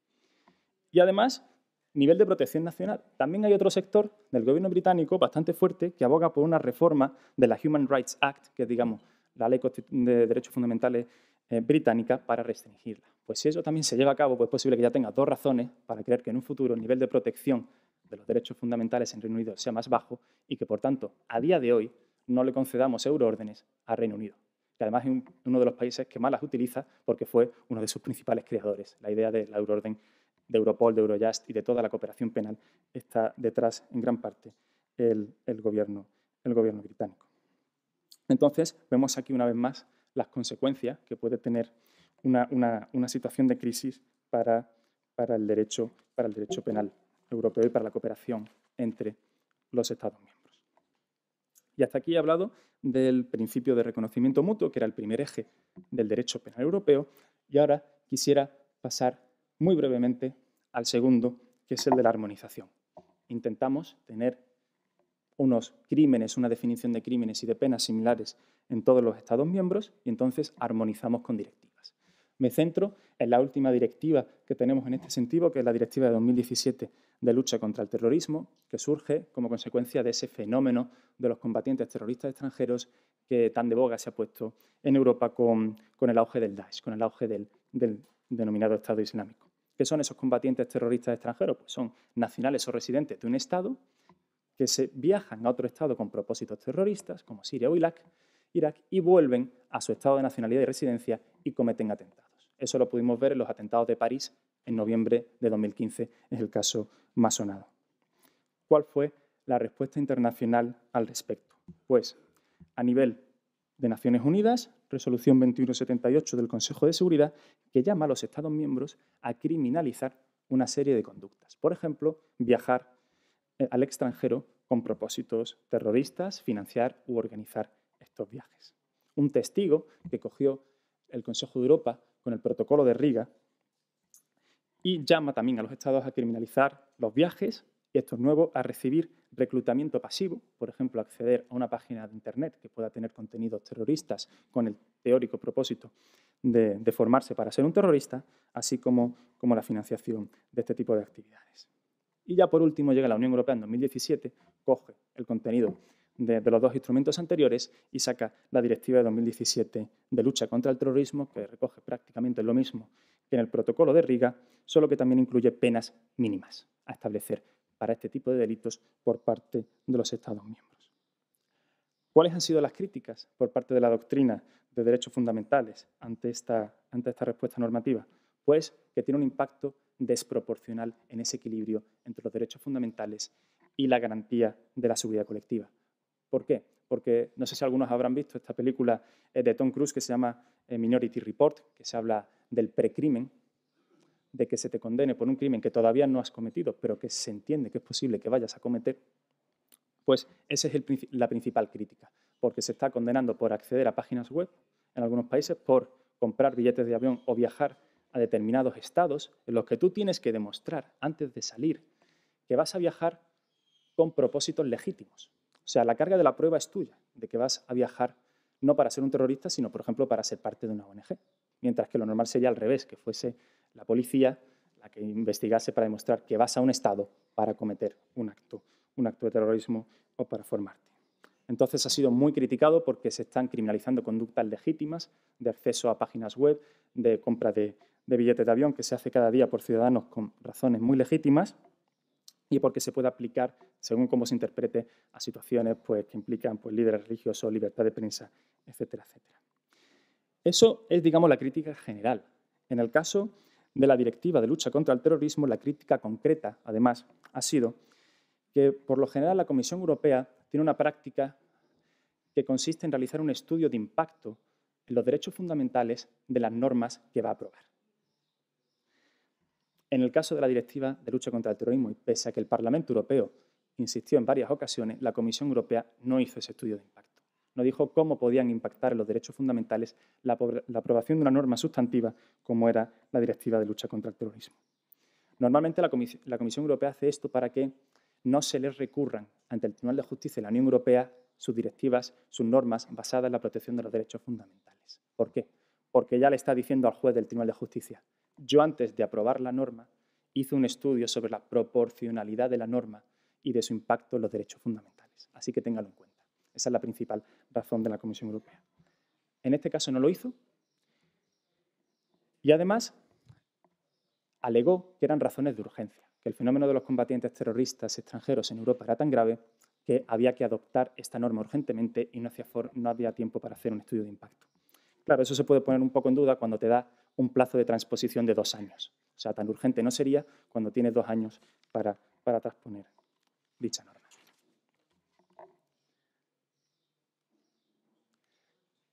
Y además, nivel de protección nacional. También hay otro sector del gobierno británico bastante fuerte que aboga por una reforma de la Human Rights Act, que es, digamos, la ley de derechos fundamentales eh, británica, para restringirla. Pues si eso también se lleva a cabo, pues es posible que ya tenga dos razones para creer que en un futuro el nivel de protección de los derechos fundamentales en Reino Unido sea más bajo y que, por tanto, a día de hoy no le concedamos euroórdenes a Reino Unido, que además es un, uno de los países que más las utiliza porque fue uno de sus principales creadores. La idea de la euroorden, de Europol, de Eurojust y de toda la cooperación penal está detrás en gran parte el, el, gobierno, el gobierno británico. Entonces, vemos aquí una vez más las consecuencias que puede tener una, una, una situación de crisis para, para, el derecho, para el derecho penal europeo y para la cooperación entre los Estados miembros. Y hasta aquí he hablado del principio de reconocimiento mutuo, que era el primer eje del derecho penal europeo, y ahora quisiera pasar muy brevemente al segundo, que es el de la armonización. Intentamos tener unos crímenes, una definición de crímenes y de penas similares en todos los Estados miembros, y entonces armonizamos con directivas. Me centro en la última directiva que tenemos en este sentido, que es la directiva de dos mil diecisiete de lucha contra el terrorismo, que surge como consecuencia de ese fenómeno de los combatientes terroristas extranjeros que tan de boga se ha puesto en Europa con, con el auge del Daesh, con el auge del, del denominado Estado Islámico. ¿Qué son esos combatientes terroristas extranjeros? Pues son nacionales o residentes de un Estado que se viajan a otro Estado con propósitos terroristas, como Siria o Irak, Irak y vuelven a su Estado de nacionalidad y residencia y cometen atentados. Eso lo pudimos ver en los atentados de París en noviembre de dos mil quince, es el caso más sonado. ¿Cuál fue la respuesta internacional al respecto? Pues, a nivel de Naciones Unidas, resolución veintiuno setenta y ocho del Consejo de Seguridad, que llama a los Estados miembros a criminalizar una serie de conductas. Por ejemplo, viajar al extranjero con propósitos terroristas, financiar u organizar estos viajes. Un testigo que cogió el Consejo de Europa con el Protocolo de Riga y llama también a los Estados a criminalizar los viajes y estos nuevos a recibir reclutamiento pasivo, por ejemplo, acceder a una página de Internet que pueda tener contenidos terroristas con el teórico propósito de, de formarse para ser un terrorista, así como, como la financiación de este tipo de actividades. Y ya por último llega la Unión Europea en dos mil diecisiete, coge el contenido De, de los dos instrumentos anteriores y saca la directiva de dos mil diecisiete de lucha contra el terrorismo, que recoge prácticamente lo mismo que en el protocolo de Riga, solo que también incluye penas mínimas a establecer para este tipo de delitos por parte de los Estados miembros. ¿Cuáles han sido las críticas por parte de la doctrina de derechos fundamentales ante esta, ante esta respuesta normativa? Pues que tiene un impacto desproporcional en ese equilibrio entre los derechos fundamentales y la garantía de la seguridad colectiva. ¿Por qué? Porque no sé si algunos habrán visto esta película de Tom Cruise que se llama Minority Report, que se habla del precrimen, de que se te condene por un crimen que todavía no has cometido, pero que se entiende que es posible que vayas a cometer, pues esa es el, la principal crítica, porque se está condenando por acceder a páginas web en algunos países, por comprar billetes de avión o viajar a determinados estados en los que tú tienes que demostrar antes de salir que vas a viajar con propósitos legítimos. O sea, la carga de la prueba es tuya, de que vas a viajar no para ser un terrorista, sino, por ejemplo, para ser parte de una O N G. Mientras que lo normal sería al revés, que fuese la policía la que investigase para demostrar que vas a un estado para cometer un acto, un acto de terrorismo o para formarte. Entonces ha sido muy criticado porque se están criminalizando conductas legítimas de acceso a páginas web, de compra de, de billetes de avión que se hace cada día por ciudadanos con razones muy legítimas y porque se puede aplicar, según cómo se interprete, a situaciones pues, que implican pues, líderes religiosos, libertad de prensa, etcétera, etcétera. Eso es, digamos, la crítica general. En el caso de la Directiva de Lucha contra el Terrorismo, la crítica concreta, además, ha sido que, por lo general, la Comisión Europea tiene una práctica que consiste en realizar un estudio de impacto en los derechos fundamentales de las normas que va a aprobar. En el caso de la Directiva de Lucha contra el Terrorismo, y pese a que el Parlamento Europeo insistió en varias ocasiones, la Comisión Europea no hizo ese estudio de impacto. No dijo cómo podían impactar en los derechos fundamentales la, la aprobación de una norma sustantiva como era la Directiva de Lucha contra el Terrorismo. Normalmente la, Comis la Comisión Europea hace esto para que no se les recurran ante el Tribunal de Justicia de la Unión Europea sus directivas, sus normas basadas en la protección de los derechos fundamentales. ¿Por qué? Porque ya le está diciendo al juez del Tribunal de Justicia, yo antes de aprobar la norma hice un estudio sobre la proporcionalidad de la norma y de su impacto en los derechos fundamentales. Así que téngalo en cuenta. Esa es la principal razón de la Comisión Europea. En este caso no lo hizo y además alegó que eran razones de urgencia, que el fenómeno de los combatientes terroristas extranjeros en Europa era tan grave que había que adoptar esta norma urgentemente y no hacía, no había tiempo para hacer un estudio de impacto. Claro, eso se puede poner un poco en duda cuando te da un plazo de transposición de dos años. O sea, tan urgente no sería cuando tienes dos años para, para transponer dicha norma.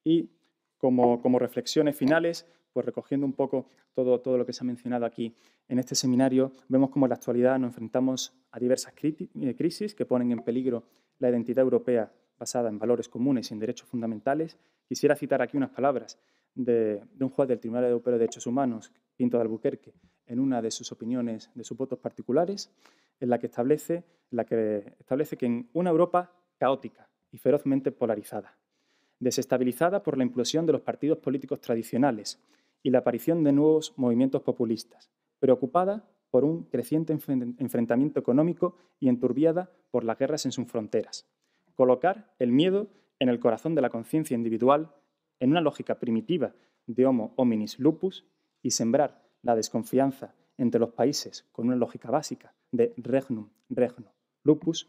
Y como, como reflexiones finales, pues recogiendo un poco todo, todo lo que se ha mencionado aquí en este seminario, vemos cómo en la actualidad nos enfrentamos a diversas crisis que ponen en peligro la identidad europea basada en valores comunes y en derechos fundamentales. Quisiera citar aquí unas palabras de, de un juez del Tribunal Europeo de Derechos Humanos, Pinto de Albuquerque, en una de sus opiniones, de sus votos particulares, en la que establece, en la que, establece que en una Europa caótica y ferozmente polarizada, desestabilizada por la implosión de los partidos políticos tradicionales y la aparición de nuevos movimientos populistas, preocupada por un creciente enfrentamiento económico y enturbiada por las guerras en sus fronteras. Colocar el miedo en el corazón de la conciencia individual en una lógica primitiva de homo hominis lupus y sembrar la desconfianza entre los países con una lógica básica de regnum regno lupus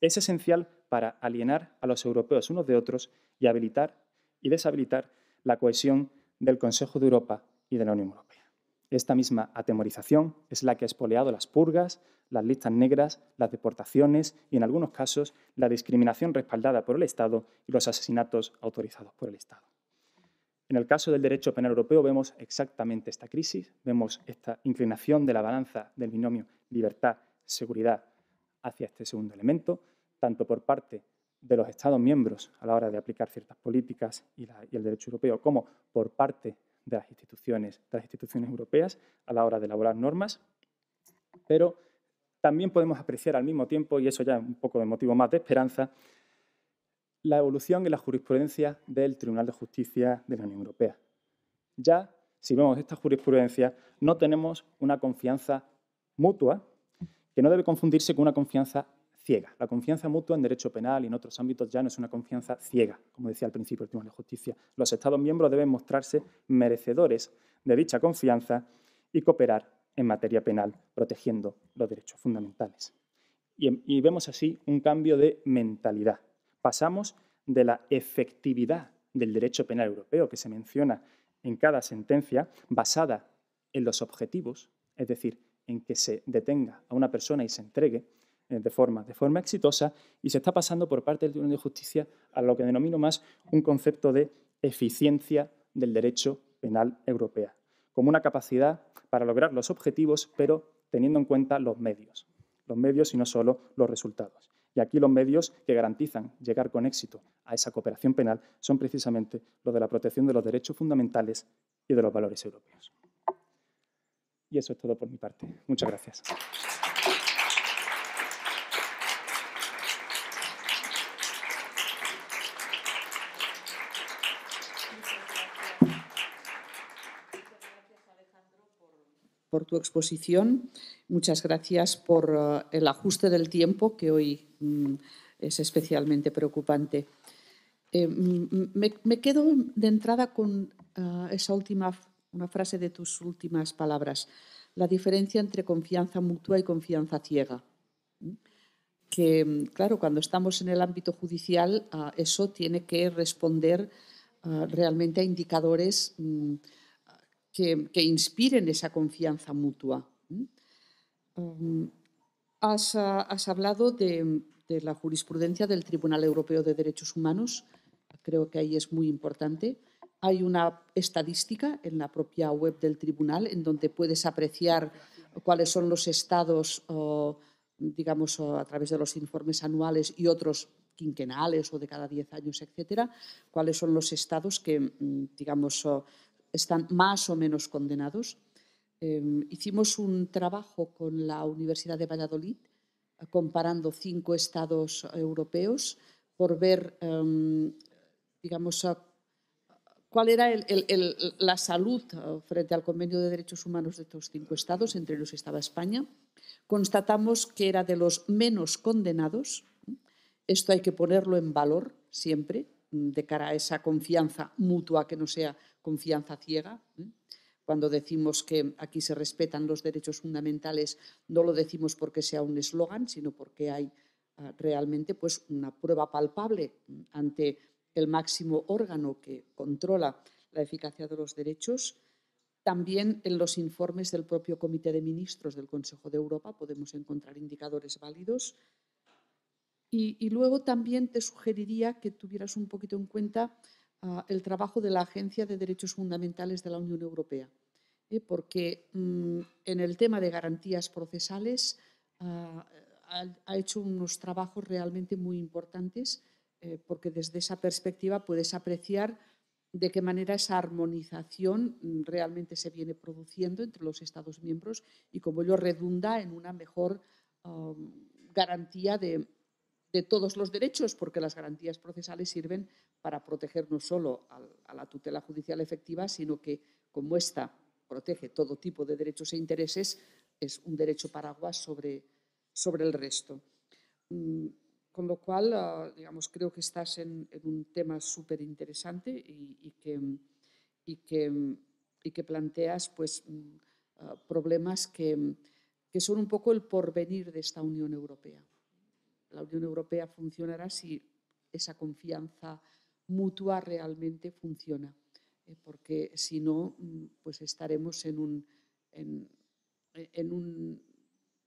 es esencial para alienar a los europeos unos de otros y habilitar y deshabilitar la cohesión del Consejo de Europa y de la Unión Europea. Esta misma atemorización es la que ha espoleado las purgas, las listas negras, las deportaciones y, en algunos casos, la discriminación respaldada por el Estado y los asesinatos autorizados por el Estado. En el caso del derecho penal europeo vemos exactamente esta crisis, vemos esta inclinación de la balanza del binomio libertad-seguridad hacia este segundo elemento, tanto por parte de los Estados miembros a la hora de aplicar ciertas políticas y, la, y el derecho europeo, como por parte de las, instituciones, de las instituciones europeas a la hora de elaborar normas. Pero también podemos apreciar al mismo tiempo, y eso ya es un poco de motivo más de esperanza, la evolución en la jurisprudencia del Tribunal de Justicia de la Unión Europea. Ya, si vemos esta jurisprudencia, no tenemos una confianza mutua, que no debe confundirse con una confianza ciega. La confianza mutua en derecho penal y en otros ámbitos ya no es una confianza ciega, como decía al principio el Tribunal de Justicia. Los Estados miembros deben mostrarse merecedores de dicha confianza y cooperar en materia penal, protegiendo los derechos fundamentales. y, y vemos así un cambio de mentalidad. Pasamos de la efectividad del derecho penal europeo, que se menciona en cada sentencia, basada en los objetivos, es decir, en que se detenga a una persona y se entregue de forma, de forma exitosa, y se está pasando por parte del Tribunal de Justicia a lo que denomino más un concepto de eficiencia del derecho penal europeo, como una capacidad para lograr los objetivos, pero teniendo en cuenta los medios, los medios y no solo los resultados. Y aquí los medios que garantizan llegar con éxito a esa cooperación penal son precisamente los de la protección de los derechos fundamentales y de los valores europeos. Y eso es todo por mi parte. Muchas gracias. Por tu exposición. Muchas gracias por uh, el ajuste del tiempo, que hoy mm, es especialmente preocupante. Eh, me, me quedo de entrada con uh, esa última una frase de tus últimas palabras, la diferencia entre confianza mutua y confianza ciega. Que, claro, cuando estamos en el ámbito judicial, uh, eso tiene que responder uh, realmente a indicadores um, Que, que inspiren esa confianza mutua. Um, has, has hablado de, de la jurisprudencia del Tribunal Europeo de Derechos Humanos. Creo que ahí es muy importante. Hay una estadística en la propia web del tribunal en donde puedes apreciar cuáles son los estados, o, digamos, o a través de los informes anuales y otros quinquenales o de cada diez años, etcétera, cuáles son los estados que, digamos, están más o menos condenados. Eh, hicimos un trabajo con la Universidad de Valladolid comparando cinco estados europeos por ver, eh, digamos, cuál era el, el, el, la salud frente al Convenio de Derechos Humanos de estos cinco estados, entre los que estaba España. Constatamos que era de los menos condenados. Esto hay que ponerlo en valor siempre, de cara a esa confianza mutua que no sea confianza ciega. Cuando decimos que aquí se respetan los derechos fundamentales, no lo decimos porque sea un eslogan, sino porque hay realmente pues, una prueba palpable ante el máximo órgano que controla la eficacia de los derechos. También en los informes del propio Comité de Ministros del Consejo de Europa podemos encontrar indicadores válidos. Y, y luego también te sugeriría que tuvieras un poquito en cuenta uh, el trabajo de la Agencia de Derechos Fundamentales de la Unión Europea, ¿eh? Porque mmm, en el tema de garantías procesales uh, ha, ha hecho unos trabajos realmente muy importantes, eh, porque desde esa perspectiva puedes apreciar de qué manera esa armonización realmente se viene produciendo entre los Estados miembros y cómo ello redunda en una mejor uh, garantía de de todos los derechos, porque las garantías procesales sirven para proteger no solo a la tutela judicial efectiva, sino que, como esta protege todo tipo de derechos e intereses, es un derecho paraguas sobre, sobre el resto. Con lo cual, digamos, creo que estás en, en un tema súper interesante y, y, que, y, que, y que planteas pues, problemas que, que son un poco el porvenir de esta Unión Europea. La Unión Europea funcionará si esa confianza mutua realmente funciona, porque si no, pues estaremos en un, en, en un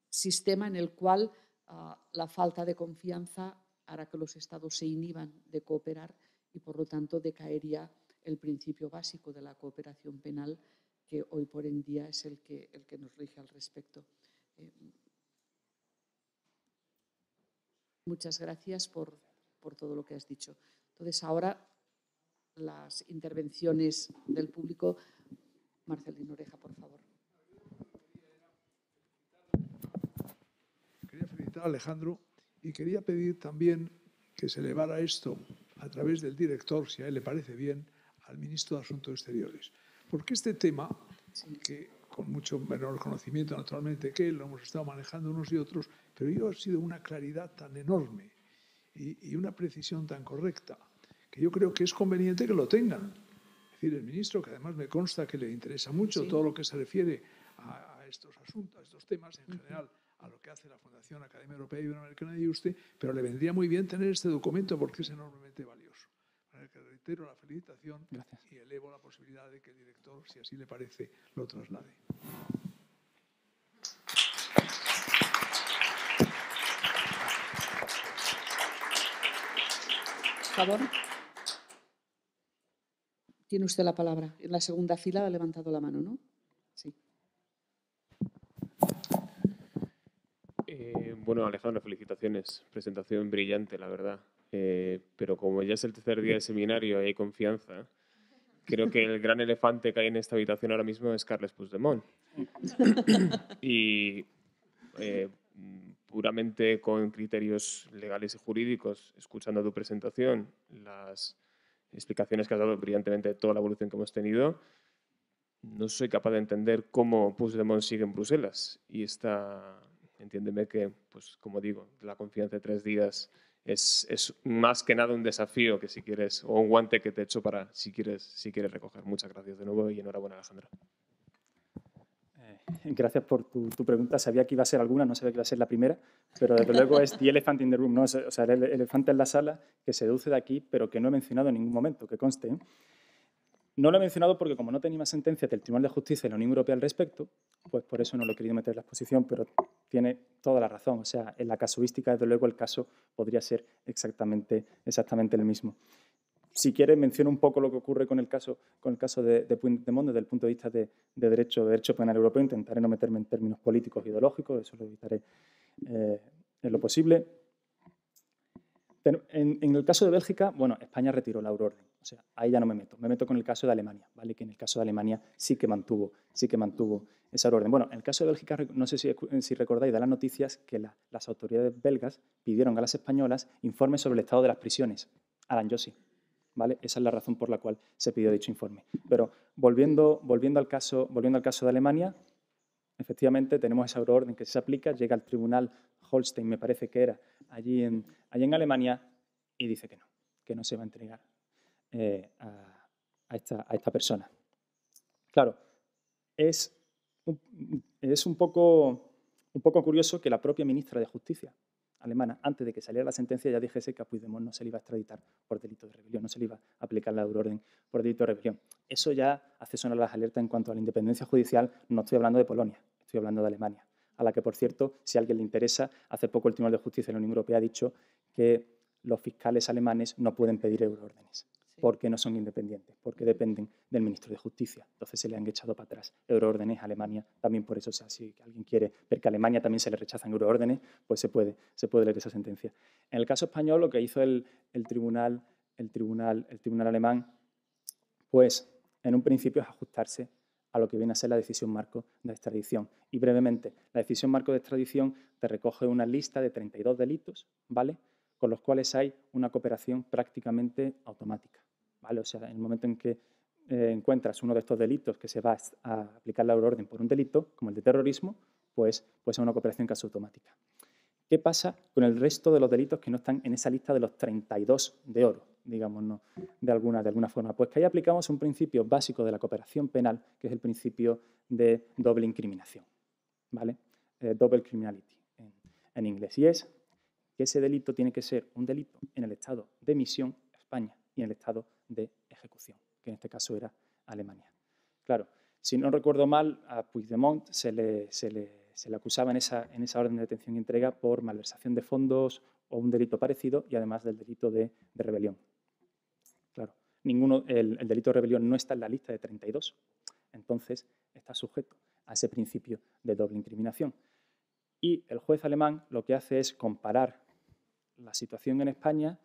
sistema en el cual uh, la falta de confianza hará que los Estados se inhiban de cooperar y, por lo tanto, decaería el principio básico de la cooperación penal, que hoy por en día es el que, el que nos rige al respecto. Eh, Muchas gracias por, por todo lo que has dicho. Entonces, ahora las intervenciones del público. Marcelino Oreja, por favor. Quería felicitar a Alejandro y quería pedir también que se elevara esto a través del director, si a él le parece bien, al ministro de Asuntos Exteriores. Porque este tema, sí, que con mucho menor conocimiento naturalmente que él, lo hemos estado manejando unos y otros, pero ello ha sido una claridad tan enorme y, y una precisión tan correcta que yo creo que es conveniente que lo tengan. Es decir, el ministro, que además me consta que le interesa mucho, sí, todo lo que se refiere a, a estos asuntos, a estos temas en general, a lo que hace la Fundación Academia Europea e Iberoamericana de Yuste, pero le vendría muy bien tener este documento porque es enormemente valioso. Para el que reitero la felicitación. Gracias. Y elevo la posibilidad de que el director, si así le parece, lo traslade. Por favor. Tiene usted la palabra. En la segunda fila ha levantado la mano, ¿no? Sí. Eh, bueno, Alejandro, felicitaciones. Presentación brillante, la verdad. Eh, pero como ya es el tercer día del seminario y hay confianza, creo que el gran elefante que hay en esta habitación ahora mismo es Carles Puigdemont. Y eh, puramente con criterios legales y jurídicos, escuchando tu presentación, las explicaciones que has dado brillantemente de toda la evolución que hemos tenido, no soy capaz de entender cómo Puigdemont sigue en Bruselas. Y está, entiéndeme que, pues como digo, la confianza de tres días es, es más que nada un desafío que si quieres, o un guante que te echo para si quieres, si quieres recoger. Muchas gracias de nuevo y enhorabuena, Alejandra. Gracias por tu, tu pregunta. Sabía que iba a ser alguna, no sabía que iba a ser la primera, pero desde luego es the elephant in the room, ¿no? O sea, el elefante en la sala que se deduce de aquí, pero que no he mencionado en ningún momento, que conste. No lo he mencionado porque como no tenía más sentencias del Tribunal de Justicia de la Unión Europea al respecto, pues por eso no lo he querido meter en la exposición, pero tiene toda la razón. O sea, en la casuística, desde luego, el caso podría ser exactamente, exactamente el mismo. Si quieres, menciono un poco lo que ocurre con el caso, con el caso de, de Puigdemont desde el punto de vista de, de, derecho, de derecho penal europeo. Intentaré no meterme en términos políticos e ideológicos, eso lo evitaré eh, en lo posible. En, en el caso de Bélgica, bueno, España retiró la Euroorden. O sea, ahí ya no me meto. Me meto con el caso de Alemania, ¿vale? Que en el caso de Alemania sí que mantuvo, sí que mantuvo esa Euroorden. Bueno, en el caso de Bélgica, no sé si, si recordáis de las noticias que la, las autoridades belgas pidieron a las españolas informes sobre el estado de las prisiones. Aranyosi. ¿Vale? Esa es la razón por la cual se pidió dicho informe. Pero volviendo, volviendo, al caso, volviendo al caso de Alemania, efectivamente tenemos esa euroorden que se aplica, llega al tribunal Holstein, me parece que era, allí en, allí en Alemania, y dice que no, que no se va a entregar eh, a, a, esta, a esta persona. Claro, es un, es un, poco, un poco curioso que la propia ministra de Justicia alemana, antes de que saliera la sentencia, ya dijese que a Puigdemont no se le iba a extraditar por delito de rebelión, no se le iba a aplicar la euroorden por delito de rebelión. Eso ya hace sonar las alertas en cuanto a la independencia judicial. No estoy hablando de Polonia, estoy hablando de Alemania, a la que, por cierto, si a alguien le interesa, hace poco el Tribunal de Justicia de la Unión Europea ha dicho que los fiscales alemanes no pueden pedir euroórdenes, sí, porque no son independientes, porque dependen del ministro de Justicia. Entonces se le han echado para atrás euroórdenes a Alemania, también por eso. O sea, si alguien quiere ver que a Alemania también se le rechazan euroórdenes, pues se puede, se puede leer esa sentencia. En el caso español, lo que hizo el, el, tribunal, el, tribunal, el tribunal alemán, pues en un principio es ajustarse a lo que viene a ser la decisión marco de extradición. Y brevemente, la decisión marco de extradición te recoge una lista de treinta y dos delitos, ¿vale?, con los cuales hay una cooperación prácticamente automática, ¿vale? O sea, en el momento en que eh, encuentras uno de estos delitos que se va a, a aplicar la euroorden por un delito, como el de terrorismo, pues, pues es una cooperación casi automática. ¿Qué pasa con el resto de los delitos que no están en esa lista de los treinta y dos de oro, digamos, ¿no? de, alguna, de alguna forma? Pues que ahí aplicamos un principio básico de la cooperación penal, que es el principio de doble incriminación, ¿vale? Eh, double criminality en, en inglés. Y es que ese delito tiene que ser un delito en el estado de emisión, España, y en el estado de ejecución, que en este caso era Alemania. Claro, si no recuerdo mal, a Puigdemont se le, se le se le acusaba en esa, en esa orden de detención y entrega por malversación de fondos o un delito parecido, y además del delito de, de rebelión. Claro, ninguno, el, el delito de rebelión no está en la lista de treinta y dos, entonces está sujeto a ese principio de doble incriminación. Y el juez alemán lo que hace es comparar la situación en España,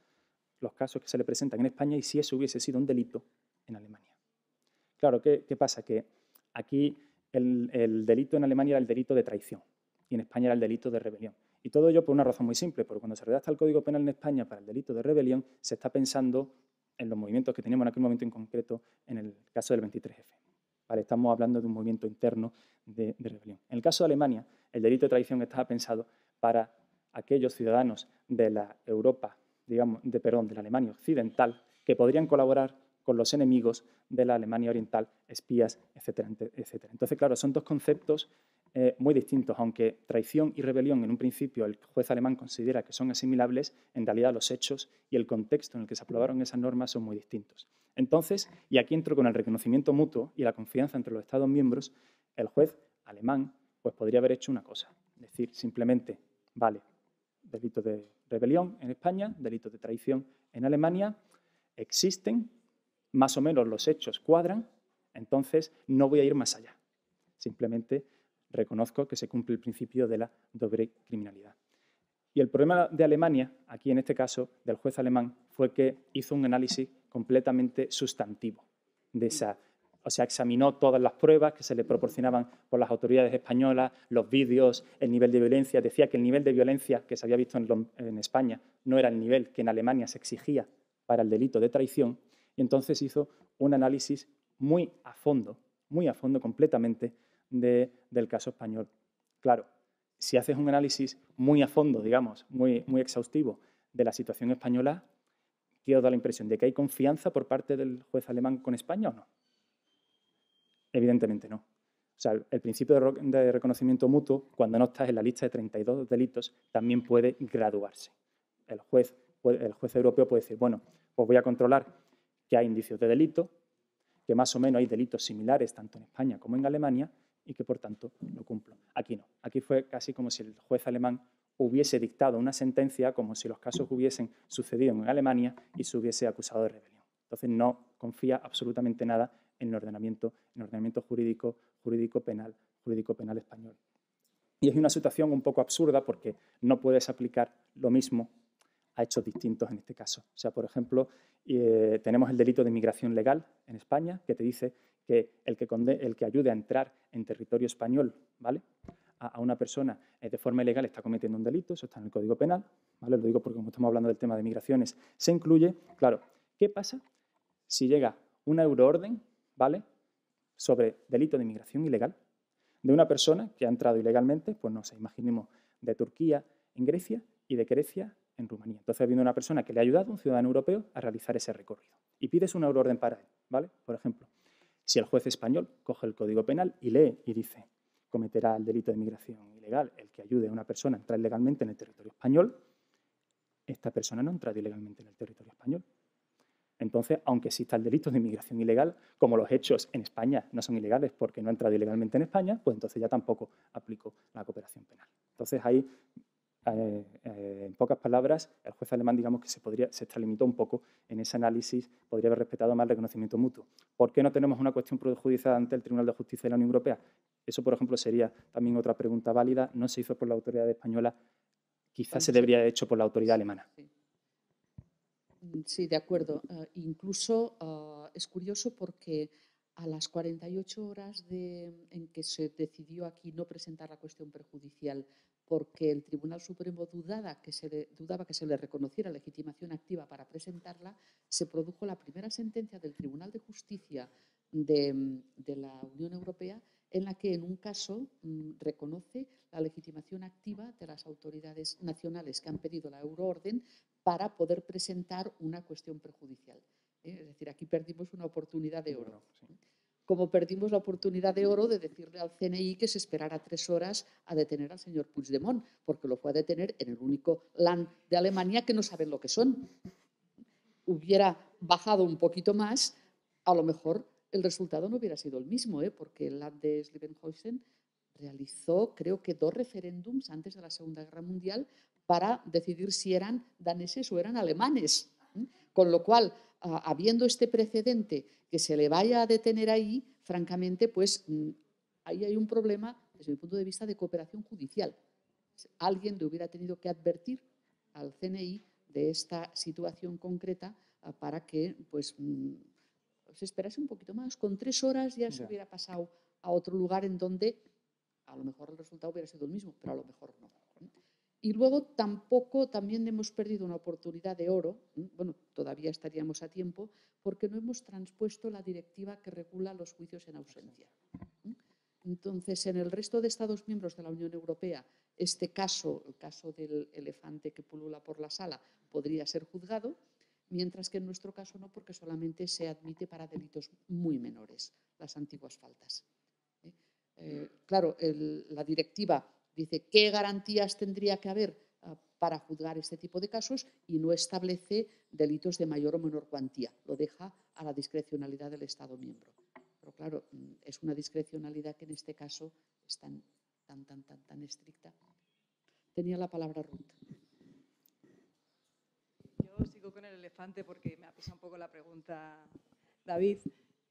los casos que se le presentan en España y si eso hubiese sido un delito en Alemania. Claro, ¿qué, qué pasa? Que aquí El, el delito en Alemania era el delito de traición y en España era el delito de rebelión. Y todo ello por una razón muy simple, porque cuando se redacta el Código Penal en España para el delito de rebelión se está pensando en los movimientos que teníamos en aquel momento en concreto en el caso del veintitrés efe. Vale, estamos hablando de un movimiento interno de, de rebelión. En el caso de Alemania, el delito de traición estaba pensado para aquellos ciudadanos de la Europa, digamos, de, perdón, de la Alemania occidental que podrían colaborar con los enemigos de la Alemania oriental, espías, etcétera, etcétera. Entonces, claro, son dos conceptos eh, muy distintos, aunque traición y rebelión en un principio el juez alemán considera que son asimilables, en realidad los hechos y el contexto en el que se aprobaron esas normas son muy distintos. Entonces, y aquí entro con el reconocimiento mutuo y la confianza entre los Estados miembros, el juez alemán pues podría haber hecho una cosa, es decir, simplemente, vale, delitos de rebelión en España, delitos de traición en Alemania, existen, más o menos los hechos cuadran, entonces no voy a ir más allá. Simplemente reconozco que se cumple el principio de la doble criminalidad. Y el problema de Alemania, aquí en este caso, del juez alemán, fue que hizo un análisis completamente sustantivo de esa... O sea, examinó todas las pruebas que se le proporcionaban por las autoridades españolas, los vídeos, el nivel de violencia. Decía que el nivel de violencia que se había visto en, lo, en España no era el nivel que en Alemania se exigía para el delito de traición. Y entonces hizo un análisis muy a fondo, muy a fondo completamente de, del caso español. Claro, si haces un análisis muy a fondo, digamos, muy, muy exhaustivo de la situación española, ¿qué os da la impresión? ¿De que hay confianza por parte del juez alemán con España o no? Evidentemente no. O sea, el principio de reconocimiento mutuo, cuando no estás en la lista de treinta y dos delitos, también puede graduarse. El juez, el juez europeo puede decir, bueno, pues voy a controlar que hay indicios de delito, que más o menos hay delitos similares tanto en España como en Alemania y que, por tanto, lo cumplo. Aquí no. Aquí fue casi como si el juez alemán hubiese dictado una sentencia, como si los casos hubiesen sucedido en Alemania y se hubiese acusado de rebelión. Entonces, no confía absolutamente nada en el ordenamiento, en el ordenamiento jurídico, jurídico penal, jurídico penal español. Y es una situación un poco absurda porque no puedes aplicar lo mismo a hechos distintos en este caso. O sea, por ejemplo, eh, tenemos el delito de migración legal en España, que te dice que el que, el que ayude a entrar en territorio español, ¿vale?, a, a una persona eh, de forma ilegal está cometiendo un delito, eso está en el Código Penal, ¿vale? Lo digo porque como estamos hablando del tema de migraciones, se incluye, claro, ¿qué pasa si llega una euroorden, ¿vale?, sobre delito de inmigración ilegal de una persona que ha entrado ilegalmente, pues no sé, imaginemos de Turquía en Grecia y de Grecia en Rumanía. Entonces, viene una persona que le ha ayudado, un ciudadano europeo, a realizar ese recorrido y pides una euroorden para él, ¿vale? Por ejemplo, si el juez español coge el Código Penal y lee y dice cometerá el delito de inmigración ilegal el que ayude a una persona a entrar ilegalmente en el territorio español, esta persona no ha entrado ilegalmente en el territorio español. Entonces, aunque exista el delito de inmigración ilegal, como los hechos en España no son ilegales porque no ha entrado ilegalmente en España, pues entonces ya tampoco aplico la cooperación penal. Entonces, ahí, eh, eh, en pocas palabras, el juez alemán, digamos que se, podría, se extralimitó un poco en ese análisis, podría haber respetado más el reconocimiento mutuo. ¿Por qué no tenemos una cuestión prejudicial ante el Tribunal de Justicia de la Unión Europea? Eso, por ejemplo, sería también otra pregunta válida. No se hizo por la autoridad española, quizás se debería haber hecho por la autoridad alemana. Sí, de acuerdo. Uh, incluso uh, es curioso porque a las cuarenta y ocho horas de, en que se decidió aquí no presentar la cuestión prejudicial porque el Tribunal Supremo dudaba que se le, dudaba que se le reconociera legitimación activa para presentarla, se produjo la primera sentencia del Tribunal de Justicia de, de la Unión Europea en la que en un caso mm, reconoce la legitimación activa de las autoridades nacionales que han pedido la euroorden para poder presentar una cuestión prejudicial. ¿Eh? Es decir, aquí perdimos una oportunidad de oro. Como perdimos la oportunidad de oro de decirle al C N I que se esperara tres horas a detener al señor Puigdemont, porque lo fue a detener en el único land de Alemania que no saben lo que son. Hubiera bajado un poquito más, a lo mejor el resultado no hubiera sido el mismo, ¿eh? Porque el land de Schleswig-Holstein realizó, creo que, dos referéndums antes de la Segunda Guerra Mundial para decidir si eran daneses o eran alemanes. Con lo cual, habiendo este precedente que se le vaya a detener ahí, francamente, pues ahí hay un problema, desde mi punto de vista, de cooperación judicial. Alguien le hubiera tenido que advertir al C N I de esta situación concreta para que pues, se esperase un poquito más. Con tres horas ya se hubiera pasado a otro lugar en donde a lo mejor el resultado hubiera sido el mismo, pero a lo mejor no. Y luego tampoco, también hemos perdido una oportunidad de oro, bueno, todavía estaríamos a tiempo, porque no hemos transpuesto la directiva que regula los juicios en ausencia. Entonces, en el resto de Estados miembros de la Unión Europea, este caso, el caso del elefante que pulula por la sala, podría ser juzgado, mientras que en nuestro caso no, porque solamente se admite para delitos muy menores, las antiguas faltas. Eh, claro, el, la directiva dice qué garantías tendría que haber uh, para juzgar este tipo de casos y no establece delitos de mayor o menor cuantía. Lo deja a la discrecionalidad del Estado miembro. Pero claro, es una discrecionalidad que en este caso es tan, tan, tan, tan, tan estricta. Tenía la palabra Ruth. Yo sigo con el elefante porque me ha pisado un poco la pregunta, David.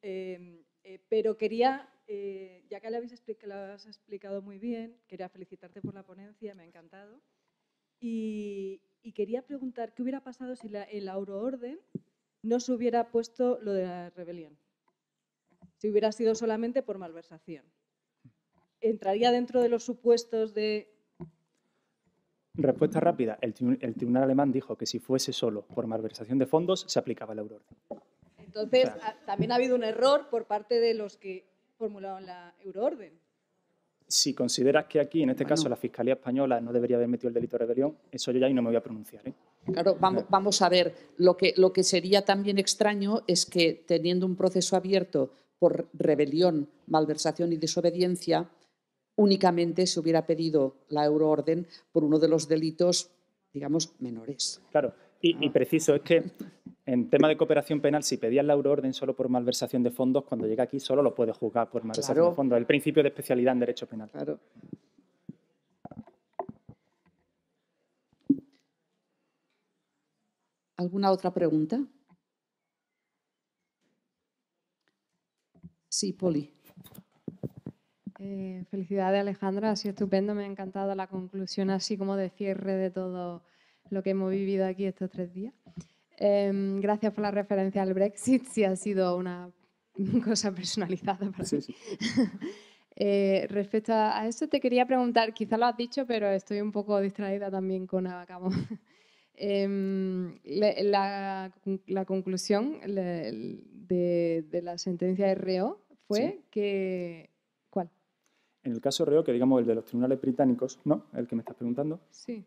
Eh, eh, pero quería, eh, ya que lo, habéis que lo has explicado muy bien, quería felicitarte por la ponencia, me ha encantado. Y, y quería preguntar qué hubiera pasado si la, en la Euroorden no se hubiera puesto lo de la rebelión. Si hubiera sido solamente por malversación. ¿Entraría dentro de los supuestos de...? Respuesta rápida. El, el tribunal alemán dijo que si fuese solo por malversación de fondos, se aplicaba la Euroorden. Entonces, claro. ha, también ha habido un error por parte de los que formularon la Euroorden. Si consideras que aquí, en este bueno. caso, la Fiscalía Española no debería haber metido el delito de rebelión, eso yo ya ahí no me voy a pronunciar, ¿eh? Claro, vamos, vamos a ver. Lo que, lo que sería también extraño es que, teniendo un proceso abierto por rebelión, malversación y desobediencia, únicamente se hubiera pedido la Euroorden por uno de los delitos, digamos, menores. Claro, y, ah. y preciso, es que en tema de cooperación penal, si pedías la Euroorden solo por malversación de fondos, cuando llega aquí solo lo puedes juzgar por malversación claro. de fondos. El principio de especialidad en derecho penal. Claro. ¿Alguna otra pregunta? Sí, Poli. Eh, felicidades, Alejandra, ha sido estupendo, me ha encantado la conclusión así como de cierre de todo lo que hemos vivido aquí estos tres días. Eh, gracias por la referencia al Brexit, sí ha sido una cosa personalizada para sí, mí. Sí. eh, respecto a eso te quería preguntar, quizás lo has dicho, pero estoy un poco distraída también con Abacamo. Eh, la, la conclusión de, de la sentencia de Reo fue sí. que... ¿Cuál? En el caso Reo, que digamos el de los tribunales británicos, ¿no? El que me estás preguntando. Sí.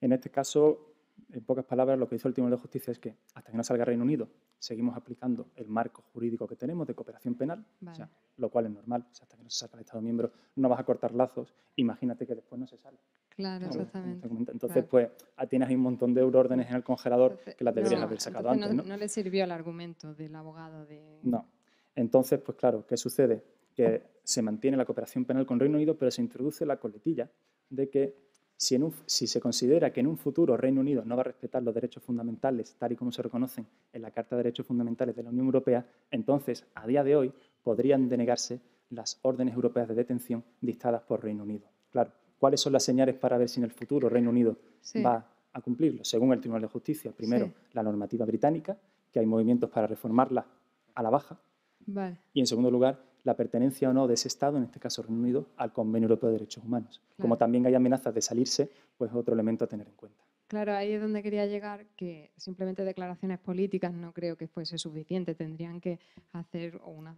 En este caso, en pocas palabras, lo que hizo el Tribunal de Justicia es que, hasta que no salga Reino Unido, seguimos aplicando el marco jurídico que tenemos de cooperación penal, vale. o sea, lo cual es normal. O sea, hasta que no se salga el Estado miembro, no vas a cortar lazos. Imagínate que después no se sale. Claro, ¿sabes? Exactamente. Entonces, claro. pues, tienes ahí un montón de euroórdenes en el congelador entonces, que las deberías no, haber sacado antes, no, ¿no? No le sirvió el argumento del abogado de... No. Entonces, pues claro, ¿qué sucede? Que se mantiene la cooperación penal con Reino Unido, pero se introduce la coletilla de que si, en un, si se considera que en un futuro Reino Unido no va a respetar los derechos fundamentales tal y como se reconocen en la Carta de Derechos Fundamentales de la Unión Europea, entonces, a día de hoy, podrían denegarse las órdenes europeas de detención dictadas por Reino Unido. Claro, ¿cuáles son las señales para ver si en el futuro Reino Unido sí. va a cumplirlo? Según el Tribunal de Justicia, primero, sí. la normativa británica, que hay movimientos para reformarla a la baja, vale. y en segundo lugar, la pertenencia o no de ese Estado, en este caso Reino Unido, al Convenio Europeo de Derechos Humanos. Claro. Como también hay amenazas de salirse, pues es otro elemento a tener en cuenta. Claro, ahí es donde quería llegar, que simplemente declaraciones políticas no creo que fuese suficiente, tendrían que hacer una...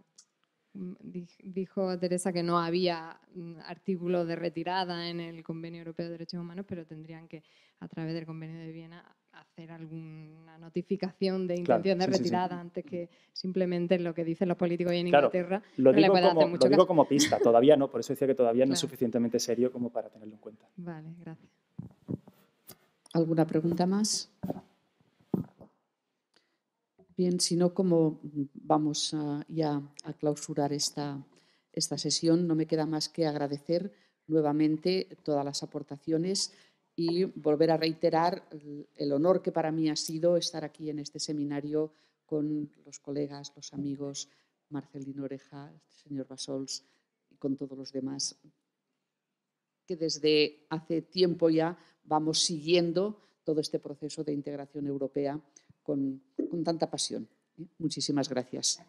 Dijo Teresa que no había artículo de retirada en el Convenio Europeo de Derechos Humanos, pero tendrían que, a través del Convenio de Viena, hacer alguna notificación de intención claro, de retirada sí, sí. antes que simplemente lo que dicen los políticos hoy en claro, Inglaterra. Lo digo, no como, mucho lo digo como pista, todavía no, por eso decía que todavía claro. no es suficientemente serio como para tenerlo en cuenta. Vale, gracias. ¿Alguna pregunta más? Bien, si no, como vamos a, ya a clausurar esta, esta sesión, no me queda más que agradecer nuevamente todas las aportaciones y volver a reiterar el honor que para mí ha sido estar aquí en este seminario con los colegas, los amigos, Marcelino Oreja, el señor Basols y con todos los demás, que desde hace tiempo ya vamos siguiendo todo este proceso de integración europea con, con tanta pasión. Muchísimas gracias.